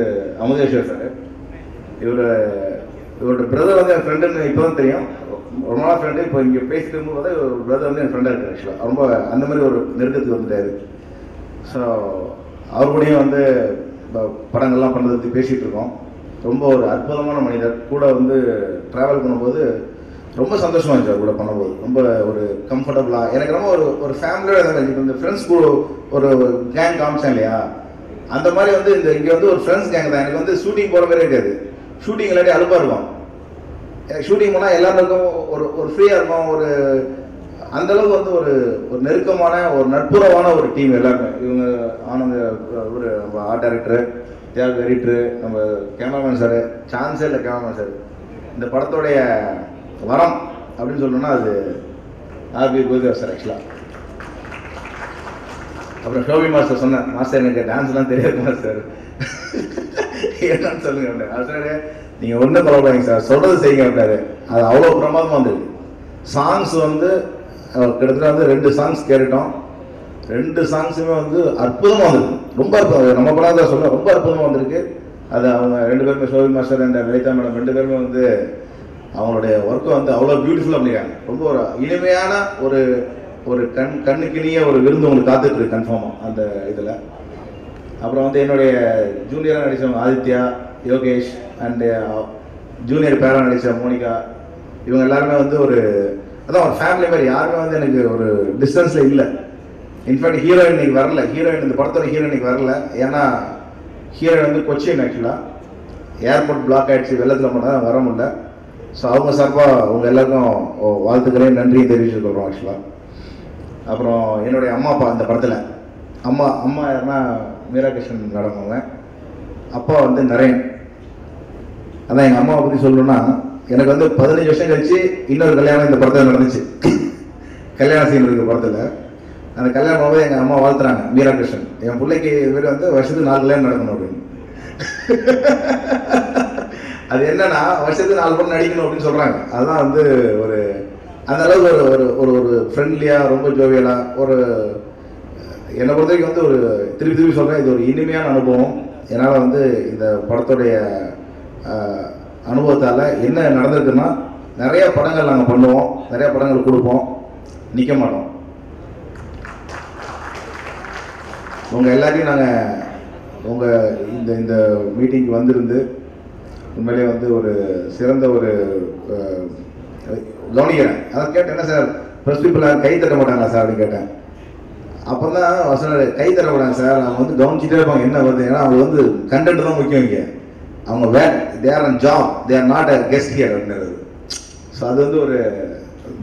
அமுதேஸ்வர் சார். இவர் இவரோட பிரதர் வந்து என் ஃப்ரெண்டுன்னு இப்போ தான் தெரியும், ரொம்ப நாள் ஃப்ரெண்டு. இப்போ இங்கே பேசிட்டு இருக்கும்போது ஒரு பிரதர் வந்து என் ஃப்ரெண்டாக இருக்குது ஆக்சுவலாக. ரொம்ப அந்த மாதிரி ஒரு நெருக்கத்துக்கு வந்துட்டார். ஸோ அவர் கூடயும் வந்து படங்கள்லாம் பண்ணுறதை பற்றி பேசிகிட்டு இருக்கோம். ரொம்ப ஒரு அற்புதமான மனிதர். கூட வந்து ட்ராவல் பண்ணும்போது ரொம்ப சந்தோஷமாக இருந்துச்சு. அவர் கூட பண்ணும்போது ரொம்ப ஒரு கம்ஃபர்டபுளாக எனக்கு ரொம்ப ஒரு ஒரு ஃபேமிலியோட இருந்தாங்க. இப்போ இந்த ஃப்ரெண்ட்ஸ் கூட ஒரு கேங் காமிச்சேன் இல்லையா, அந்த மாதிரி வந்து இந்த இங்கே வந்து ஒரு ஃப்ரெண்ட்ஸ் கேங் தான். எனக்கு வந்து ஷூட்டிங் போகிற மாதிரி இருக்காது, ஷூட்டிங் இல்லாட்டி அழுப்பாக இருக்கும். ஷூட்டிங் போனால் எல்லாருக்கும் ஒரு ஒரு ஃப்ரீயாக இருக்கும். ஒரு அந்தளவுக்கு வந்து ஒரு ஒரு நெருக்கமான ஒரு நட்புறவான ஒரு டீம் எல்லாருமே. இவங்க ஆனந்த ஒரு நம்ம ஆர்ட் டைரக்டரு, தியாக எடிட்ரு, நம்ம கேமராமேன் சார், சான்ஸே இல்லை கேமராமேன் சார். இந்த படத்தோடைய வரம் அப்படின்னு சொல்லணும்னா அது ஆர்பி கோதிவாஸ் சார் ஆக்சுவலாக. அப்புறம் ஷோபி மாஸ்டர் சொன்னேன், மாஸ்டர் எனக்கு டான்ஸ்லாம் தெரியாது மாஸ்டர் என்னன்னு சொல்லுங்க அப்படின்னா, அது நீங்கள் ஒன்றும் பரவாயில்லைங்க சார், சொல்கிறது செய்யுங்க அப்படின்னாரு. அது அவ்வளோ பிரமாதமாக வந்துருக்கு. சாங்ஸ் வந்து கிட்டத்தட்ட வந்து ரெண்டு சாங்ஸ் கேட்டுட்டோம். ரெண்டு சாங்ஸுமே வந்து அற்புதமாக வந்திருக்கு, ரொம்ப அற்புதம். நம்ம படம் சொல்ல ரொம்ப அற்புதமாக வந்திருக்கு. அது அவங்க ரெண்டு பேருமே, Shobi master and Lalitha madam ரெண்டு பேருமே வந்து அவங்களுடைய ஒர்க்கை வந்து அவ்வளோ பியூட்டிஃபுல்லாக பண்ணியிருக்காங்க. ரொம்ப ஒரு இனிமையான ஒரு ஒரு கண் கண்ணுக்கினிய ஒரு விருந்து உங்களுக்கு காத்துட்ருக்கு கன்ஃபார்மாக அந்த இதில். அப்புறம் வந்து என்னுடைய ஜூனியராக நடித்தவங்க ஆதித்யா, யோகேஷ் அண்டு ஜூனியர் பேராக நடித்த மோனிகா, இவங்க எல்லாருமே வந்து ஒரு அதான் ஒரு ஃபேமிலி மாதிரி. யாருமே வந்து எனக்கு ஒரு டிஸ்டன்ஸில் இல்லை. இன்ஃபேக்ட் ஹீரோயின் இன்னைக்கு வரல, ஹீரோயின் இந்த படத்தோட ஹீரோயின் இன்னைக்கு வரல. ஏன்னா ஹீரோயின் வந்து கொச்சின் ஆக்சுவலாக, ஏர்போர்ட் பிளாக் ஆகிடுச்சு, வெள்ளத்தில் மட்டும் வர முடியல. ஸோ அவங்க சார்பாக அவங்க எல்லாருக்கும் வாழ்த்துக்களையும் நன்றியும் தெரிவிச்சுருக்கிறோம் ஆக்சுவலாக. அப்புறம் என்னுடைய அம்மா அப்பா அந்த படத்தில், அம்மா அம்மா யாருன்னா மீராகிருஷ்ணன் நடந்தவங்க, அப்பா வந்து நரேன். அதான் எங்கள் அம்மாவை பற்றி சொல்லணும்னா, எனக்கு வந்து பதினஞ்சு வருஷம் கழிச்சு இன்னொரு கல்யாணம் இந்த படத்தில் நடந்துச்சு, கல்யாண சீன் இருக்கிற படத்தில். அந்த கல்யாணம் போது எங்கள் அம்மா வாழ்த்துறாங்க, வீராகிருஷ்ணன் என் பிள்ளைக்கு வீடு வந்து வருஷத்துக்கு நாலு கல்யாணம் நடக்கணும் அப்படின்னு. அது என்னன்னா வருஷத்துக்கு நாலு பொண்ணு நடிக்கணும் அப்படின்னு சொல்கிறாங்க. அதுதான் வந்து ஒரு அந்த அளவுக்கு ஒரு ஒரு ஒரு ஒரு ஃப்ரெண்ட்லியாக ரொம்ப ஜோவியலாக ஒரு என்னை பொறுத்த வரைக்கும் வந்து ஒரு திருப்பி திருப்பி சொல்கிறேன், இது ஒரு இனிமையான அனுபவம். என்னால் வந்து இந்த படத்துடைய அனுபவத்தால் என்ன நடந்திருக்குன்னா, நிறையா படங்கள் நாங்கள் பண்ணுவோம், நிறையா படங்கள் கொடுப்போம், நிற்க மாட்டோம். உங்கள் எல்லாரையும் நாங்கள் உங்கள் இந்த இந்த மீட்டிங்கு வந்திருந்து உண்மையிலே வந்து ஒரு சிறந்த ஒரு கவனிக்கிறேன். அதை கேட்டேன், என்ன சார் ப்ரெஸ் பீப்புளாக கை தட்ட மாட்டாங்களா சார் அப்படின்னு கேட்டேன். அப்போ தான் சொன்னார், கை தட்ட மாட்டாங்க சார், அவங்க வந்து கவனிச்சுட்டே இருப்பாங்க என்ன வருது. ஏன்னா அவங்க வந்து கண்டென்ட் தான் முக்கியம் இங்கே. அவங்க way they are and job, they are not a guest here அப்படின்றது. ஸோ அது வந்து ஒரு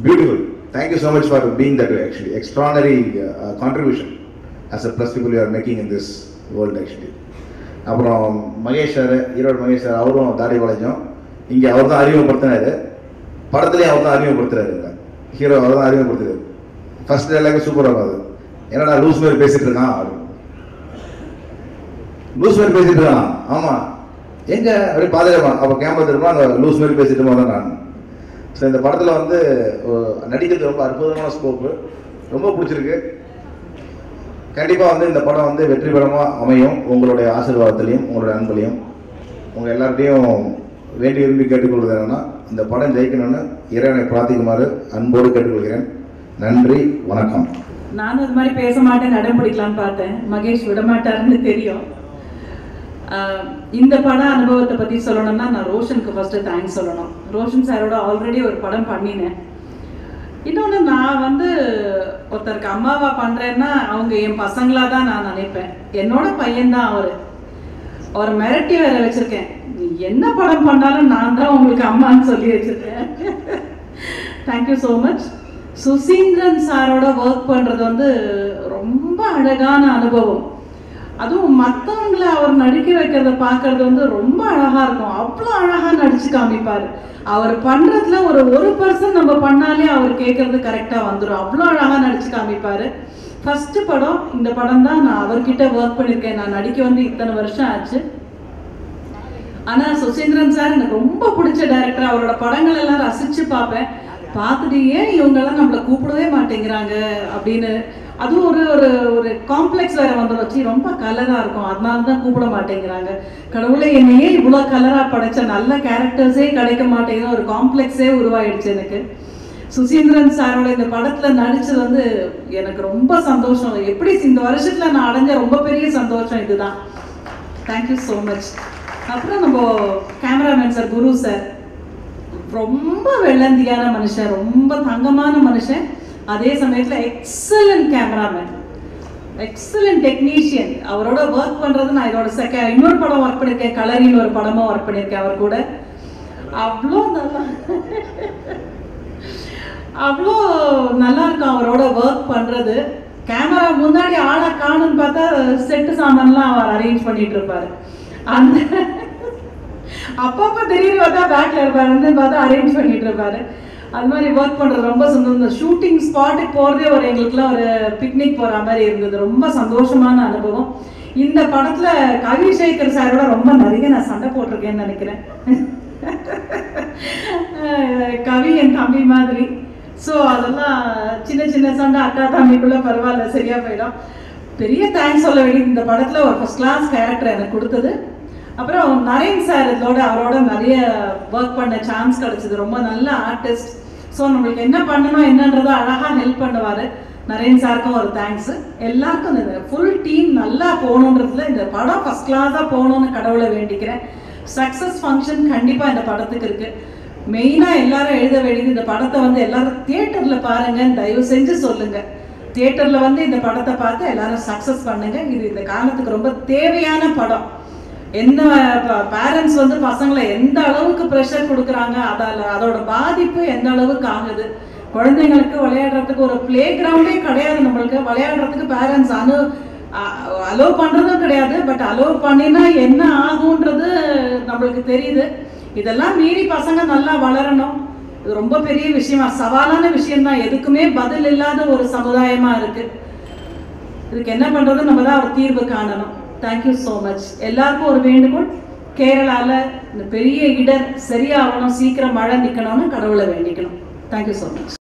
beautiful. Thank you so much for being that actually extraordinary contribution as a plus people you are making in this world actually. அப்புறம் Mahesh sir, Erode Mahesh sir, அவரும் தாடி வளைஞ்சோம். இங்கே அவர் தான் அறிமுகப்படுத்தினாரு, படத்துலேயும் அவர் தான் அறிமுகப்படுத்துறாரு, ஹீரோ அவர் தான் அறிமுகப்படுத்துறாரு. ஃபர்ஸ்ட் எல்லாருக்கும் சூப்பராக இருக்காது, என்னடா லூஸ் மாதிரி பேசிகிட்டு இருக்கான் அப்படின்னு. லூஸ் மாதிரி பேசிகிட்டு இருக்கான், ஆமாம் எங்கே அப்படியே பாதுகாப்பான். அப்போ கேமரா திரும்ப அந்த லூஸ் மாதிரி பேசிட்டு போதான் நான். ஸோ இந்த படத்தில் வந்து நடிக்கிறது ரொம்ப அற்புதமான ஸ்கோப்பு, ரொம்ப பிடிச்சிருக்கு. கண்டிப்பாக வந்து இந்த படம் வந்து வெற்றி படமாக அமையும். உங்களுடைய ஆசீர்வாதத்திலையும் உங்களுடைய அன்புலையும் உங்கள் எல்லார்ட்டையும் வேண்டி விரும்பி கேட்டுக்கொள்வது என்னென்னா, இந்த படம் ஜெயிக்கணும்னு இறைவனை பிரார்த்திக்குமாறு அன்போடு கேட்டுக்கொள்கிறேன். நன்றி, வணக்கம். நானும் இது மாதிரி பேச மாட்டேன், நடைமுடிக்கலான்னு பார்த்தேன், மகேஷ் விடமாட்டாருன்னு தெரியும். இந்த பட அனுபவத்தை பற்றி சொல்லணும்னா நான் ரோஷனுக்கு ஃபஸ்ட்டு தேங்க்ஸ் சொல்லணும். ரோஷன் சாரோட ஆல்ரெடி ஒரு படம் பண்ணினேன். இன்னொன்று, நான் வந்து ஒருத்தருக்கு அம்மாவா பண்ணுறேன்னா அவங்க என் பசங்களாக தான் நான் நினைப்பேன். என்னோட பையன்தான் அவர். அவர் மிரட்டி வேற வச்சுருக்கேன், நீ என்ன படம் பண்ணாலும் நான் தான் உங்களுக்கு அம்மான்னு சொல்லி வச்சுருக்கேன். Thank you so much. சுசீந்திரன் சாரோட ஒர்க் பண்ணுறது வந்து ரொம்ப அழகான அனுபவம். அதுவும் மற்றவங்களை அவர் நடிக்க வைக்கிறத பார்க்கறது வந்து ரொம்ப அழகாக இருக்கும். அவ்வளோ அழகாக நடிச்சு காமிப்பார். அவர் பண்ணுறதுல ஒரு ஒரு பர்சன்ட் நம்ம பண்ணாலே அவர் கேட்குறது கரெக்டாக வந்துடும். அவ்வளோ அழகாக நடிச்சு காமிப்பார். ஃபஸ்ட்டு படம் இந்த படம் தான். நான் அவர்கிட்ட ஒர்க் பண்ணியிருக்கேன், நான் நடிக்க வந்து இத்தனை வருஷம் ஆச்சு. ஆனால் சுசீந்திரன் சார் எனக்கு ரொம்ப பிடிச்ச டைரக்டர். அவரோட படங்கள் எல்லாம் ரசித்து பார்ப்பேன். பார்த்துட்டு ஏன் இவங்கெல்லாம் நம்மளை கூப்பிடவே மாட்டேங்கிறாங்க அப்படின்னு, அதுவும் ஒரு ஒரு ஒரு காம்ப்ளெக்ஸ் வேறு வந்துடுச்சு, ரொம்ப கலராக இருக்கும், அதனால தான் கூப்பிட மாட்டேங்கிறாங்க. கடவுளை என்னையே இவ்வளோ கலராக படைத்த நல்ல கேரக்டர்ஸே கிடைக்க மாட்டேங்குது, ஒரு காம்ப்ளெக்ஸே உருவாயிடுச்சு எனக்கு. சுசீந்திரன் சாரோட இந்த படத்தில் நடித்தது வந்து எனக்கு ரொம்ப சந்தோஷம். எப்படி இந்த வருஷத்தில் நான் அடைஞ்ச ரொம்ப பெரிய சந்தோஷம் இதுதான். Thank you so much. அப்புறம் நம்ம கேமராமேன் சார் குரு சார், ரொம்ப வெள்ளந்தியான மனுஷன், ரொம்ப தங்கமான மனுஷன், அதே சமயத்தில் எக்ஸலண்ட் கேமராமேன், எக்ஸலண்ட் டெக்னீஷியன். அவரோட ஒர்க் பண்ணுறது நான் இதோட செகண்ட் இன்னொரு படம் ஒர்க் பண்ணியிருக்கேன், கலரின்னு ஒரு படமும் ஒர்க் பண்ணியிருக்கேன் அவர் கூட. அவ்வளோ நல்லா அவ்வளோ நல்லா இருக்கும் அவரோட ஒர்க் பண்ணுறது. கேமரா முன்னாடி ஆளை காணுன்னு பார்த்தா செட்டு சாமான்லாம் அவர் அரேஞ்ச் பண்ணிட்டு இருப்பார். அந்த அப்பப்போ திடீர்னு பார்த்தா பேக்கில் இருப்பாருன்னு பார்த்தா அரேஞ்ச் பண்ணிட்டு இருப்பாரு. அது மாதிரி ஒர்க் பண்ணுறது ரொம்ப சந்தோஷம். ஷூட்டிங் ஸ்பாட்டுக்கு போகிறதே ஒரு எங்களுக்குலாம் ஒரு பிக்னிக் போகிற மாதிரி இருந்தது, ரொம்ப சந்தோஷமான அனுபவம். இந்த படத்தில் கவிசேகர் சாரோட ரொம்ப நிறைய நான் சண்டை போட்டிருக்கேன்னு நினைக்கிறேன். கவி என் தம்பி மாதிரி. ஸோ அதெல்லாம் சின்ன சின்ன சண்டை அக்கா தம்பிக்குள்ளே பரவாயில்ல சரியாக போயிடும். பெரிய தேங்க்ஸ் சொல்ல வேண்டிய இந்த படத்தில் ஒரு ஃபஸ்ட் கிளாஸ் கேரக்டர் எனக்கு கொடுத்தது. அப்புறம் நரேன் சார், இதோட அவரோட நிறைய ஒர்க் பண்ண சான்ஸ் கிடைச்சிது. ரொம்ப நல்ல ஆர்டிஸ்ட். ஸோ நம்மளுக்கு என்ன பண்ணணும் என்னன்றதை அழகாக ஹெல்ப் பண்ணுவார். நரேன் சாருக்கும் ஒரு தேங்க்ஸு. எல்லாருக்கும் இந்த ஃபுல் டீம் நல்லா போகணுன்றதுல இந்த படம் ஃபஸ்ட் கிளாஸாக போகணும்னு கடவுளை வேண்டிக்கிறேன். சக்ஸஸ் ஃபங்க்ஷன் கண்டிப்பாக இந்த படத்துக்கு இருக்குது. மெயினாக எல்லாரும் எழுத வேண்டியது, இந்த படத்தை வந்து எல்லாரும் தியேட்டரில் பாருங்கன்னு தயவு செஞ்சு சொல்லுங்கள். தியேட்டரில் வந்து இந்த படத்தை பார்த்து எல்லாரும் சக்ஸஸ் பண்ணுங்கள். இது இந்த காலத்துக்கு ரொம்ப தேவையான படம். என்ன பேரண்ட்ஸ் வந்து பசங்களை எந்த அளவுக்கு ப்ரெஷர் கொடுக்குறாங்க, அதால் அதோட பாதிப்பு எந்த அளவுக்கு ஆகுது. குழந்தைங்களுக்கு விளையாடுறதுக்கு ஒரு பிளே கிரவுண்டே கிடையாது. நம்மளுக்கு விளையாடுறதுக்கு பேரண்ட்ஸ் அனு அலோவ் பண்ணுறதும் கிடையாது. பட் அலோவ் பண்ணினா என்ன ஆகுன்றது நம்மளுக்கு தெரியுது. இதெல்லாம் மீறி பசங்க நல்லா வளரணும். இது ரொம்ப பெரிய விஷயமா, சவாலான விஷயம்தான். எதுக்குமே பதில் இல்லாத ஒரு சமுதாயமாக இருக்குது. இதுக்கு என்ன பண்ணுறது, நம்ம தான் ஒரு தீர்வு காணணும். Thank you so much. எல்லாருக்கும் ஒரு வேண்டுகோள், கேரளாவில் இந்த பெரிய இடர் சரியாகணும், சீக்கிரம் மழை நிற்கணும்னு கடவுளை வேண்டிக்கணும். Thank you so much.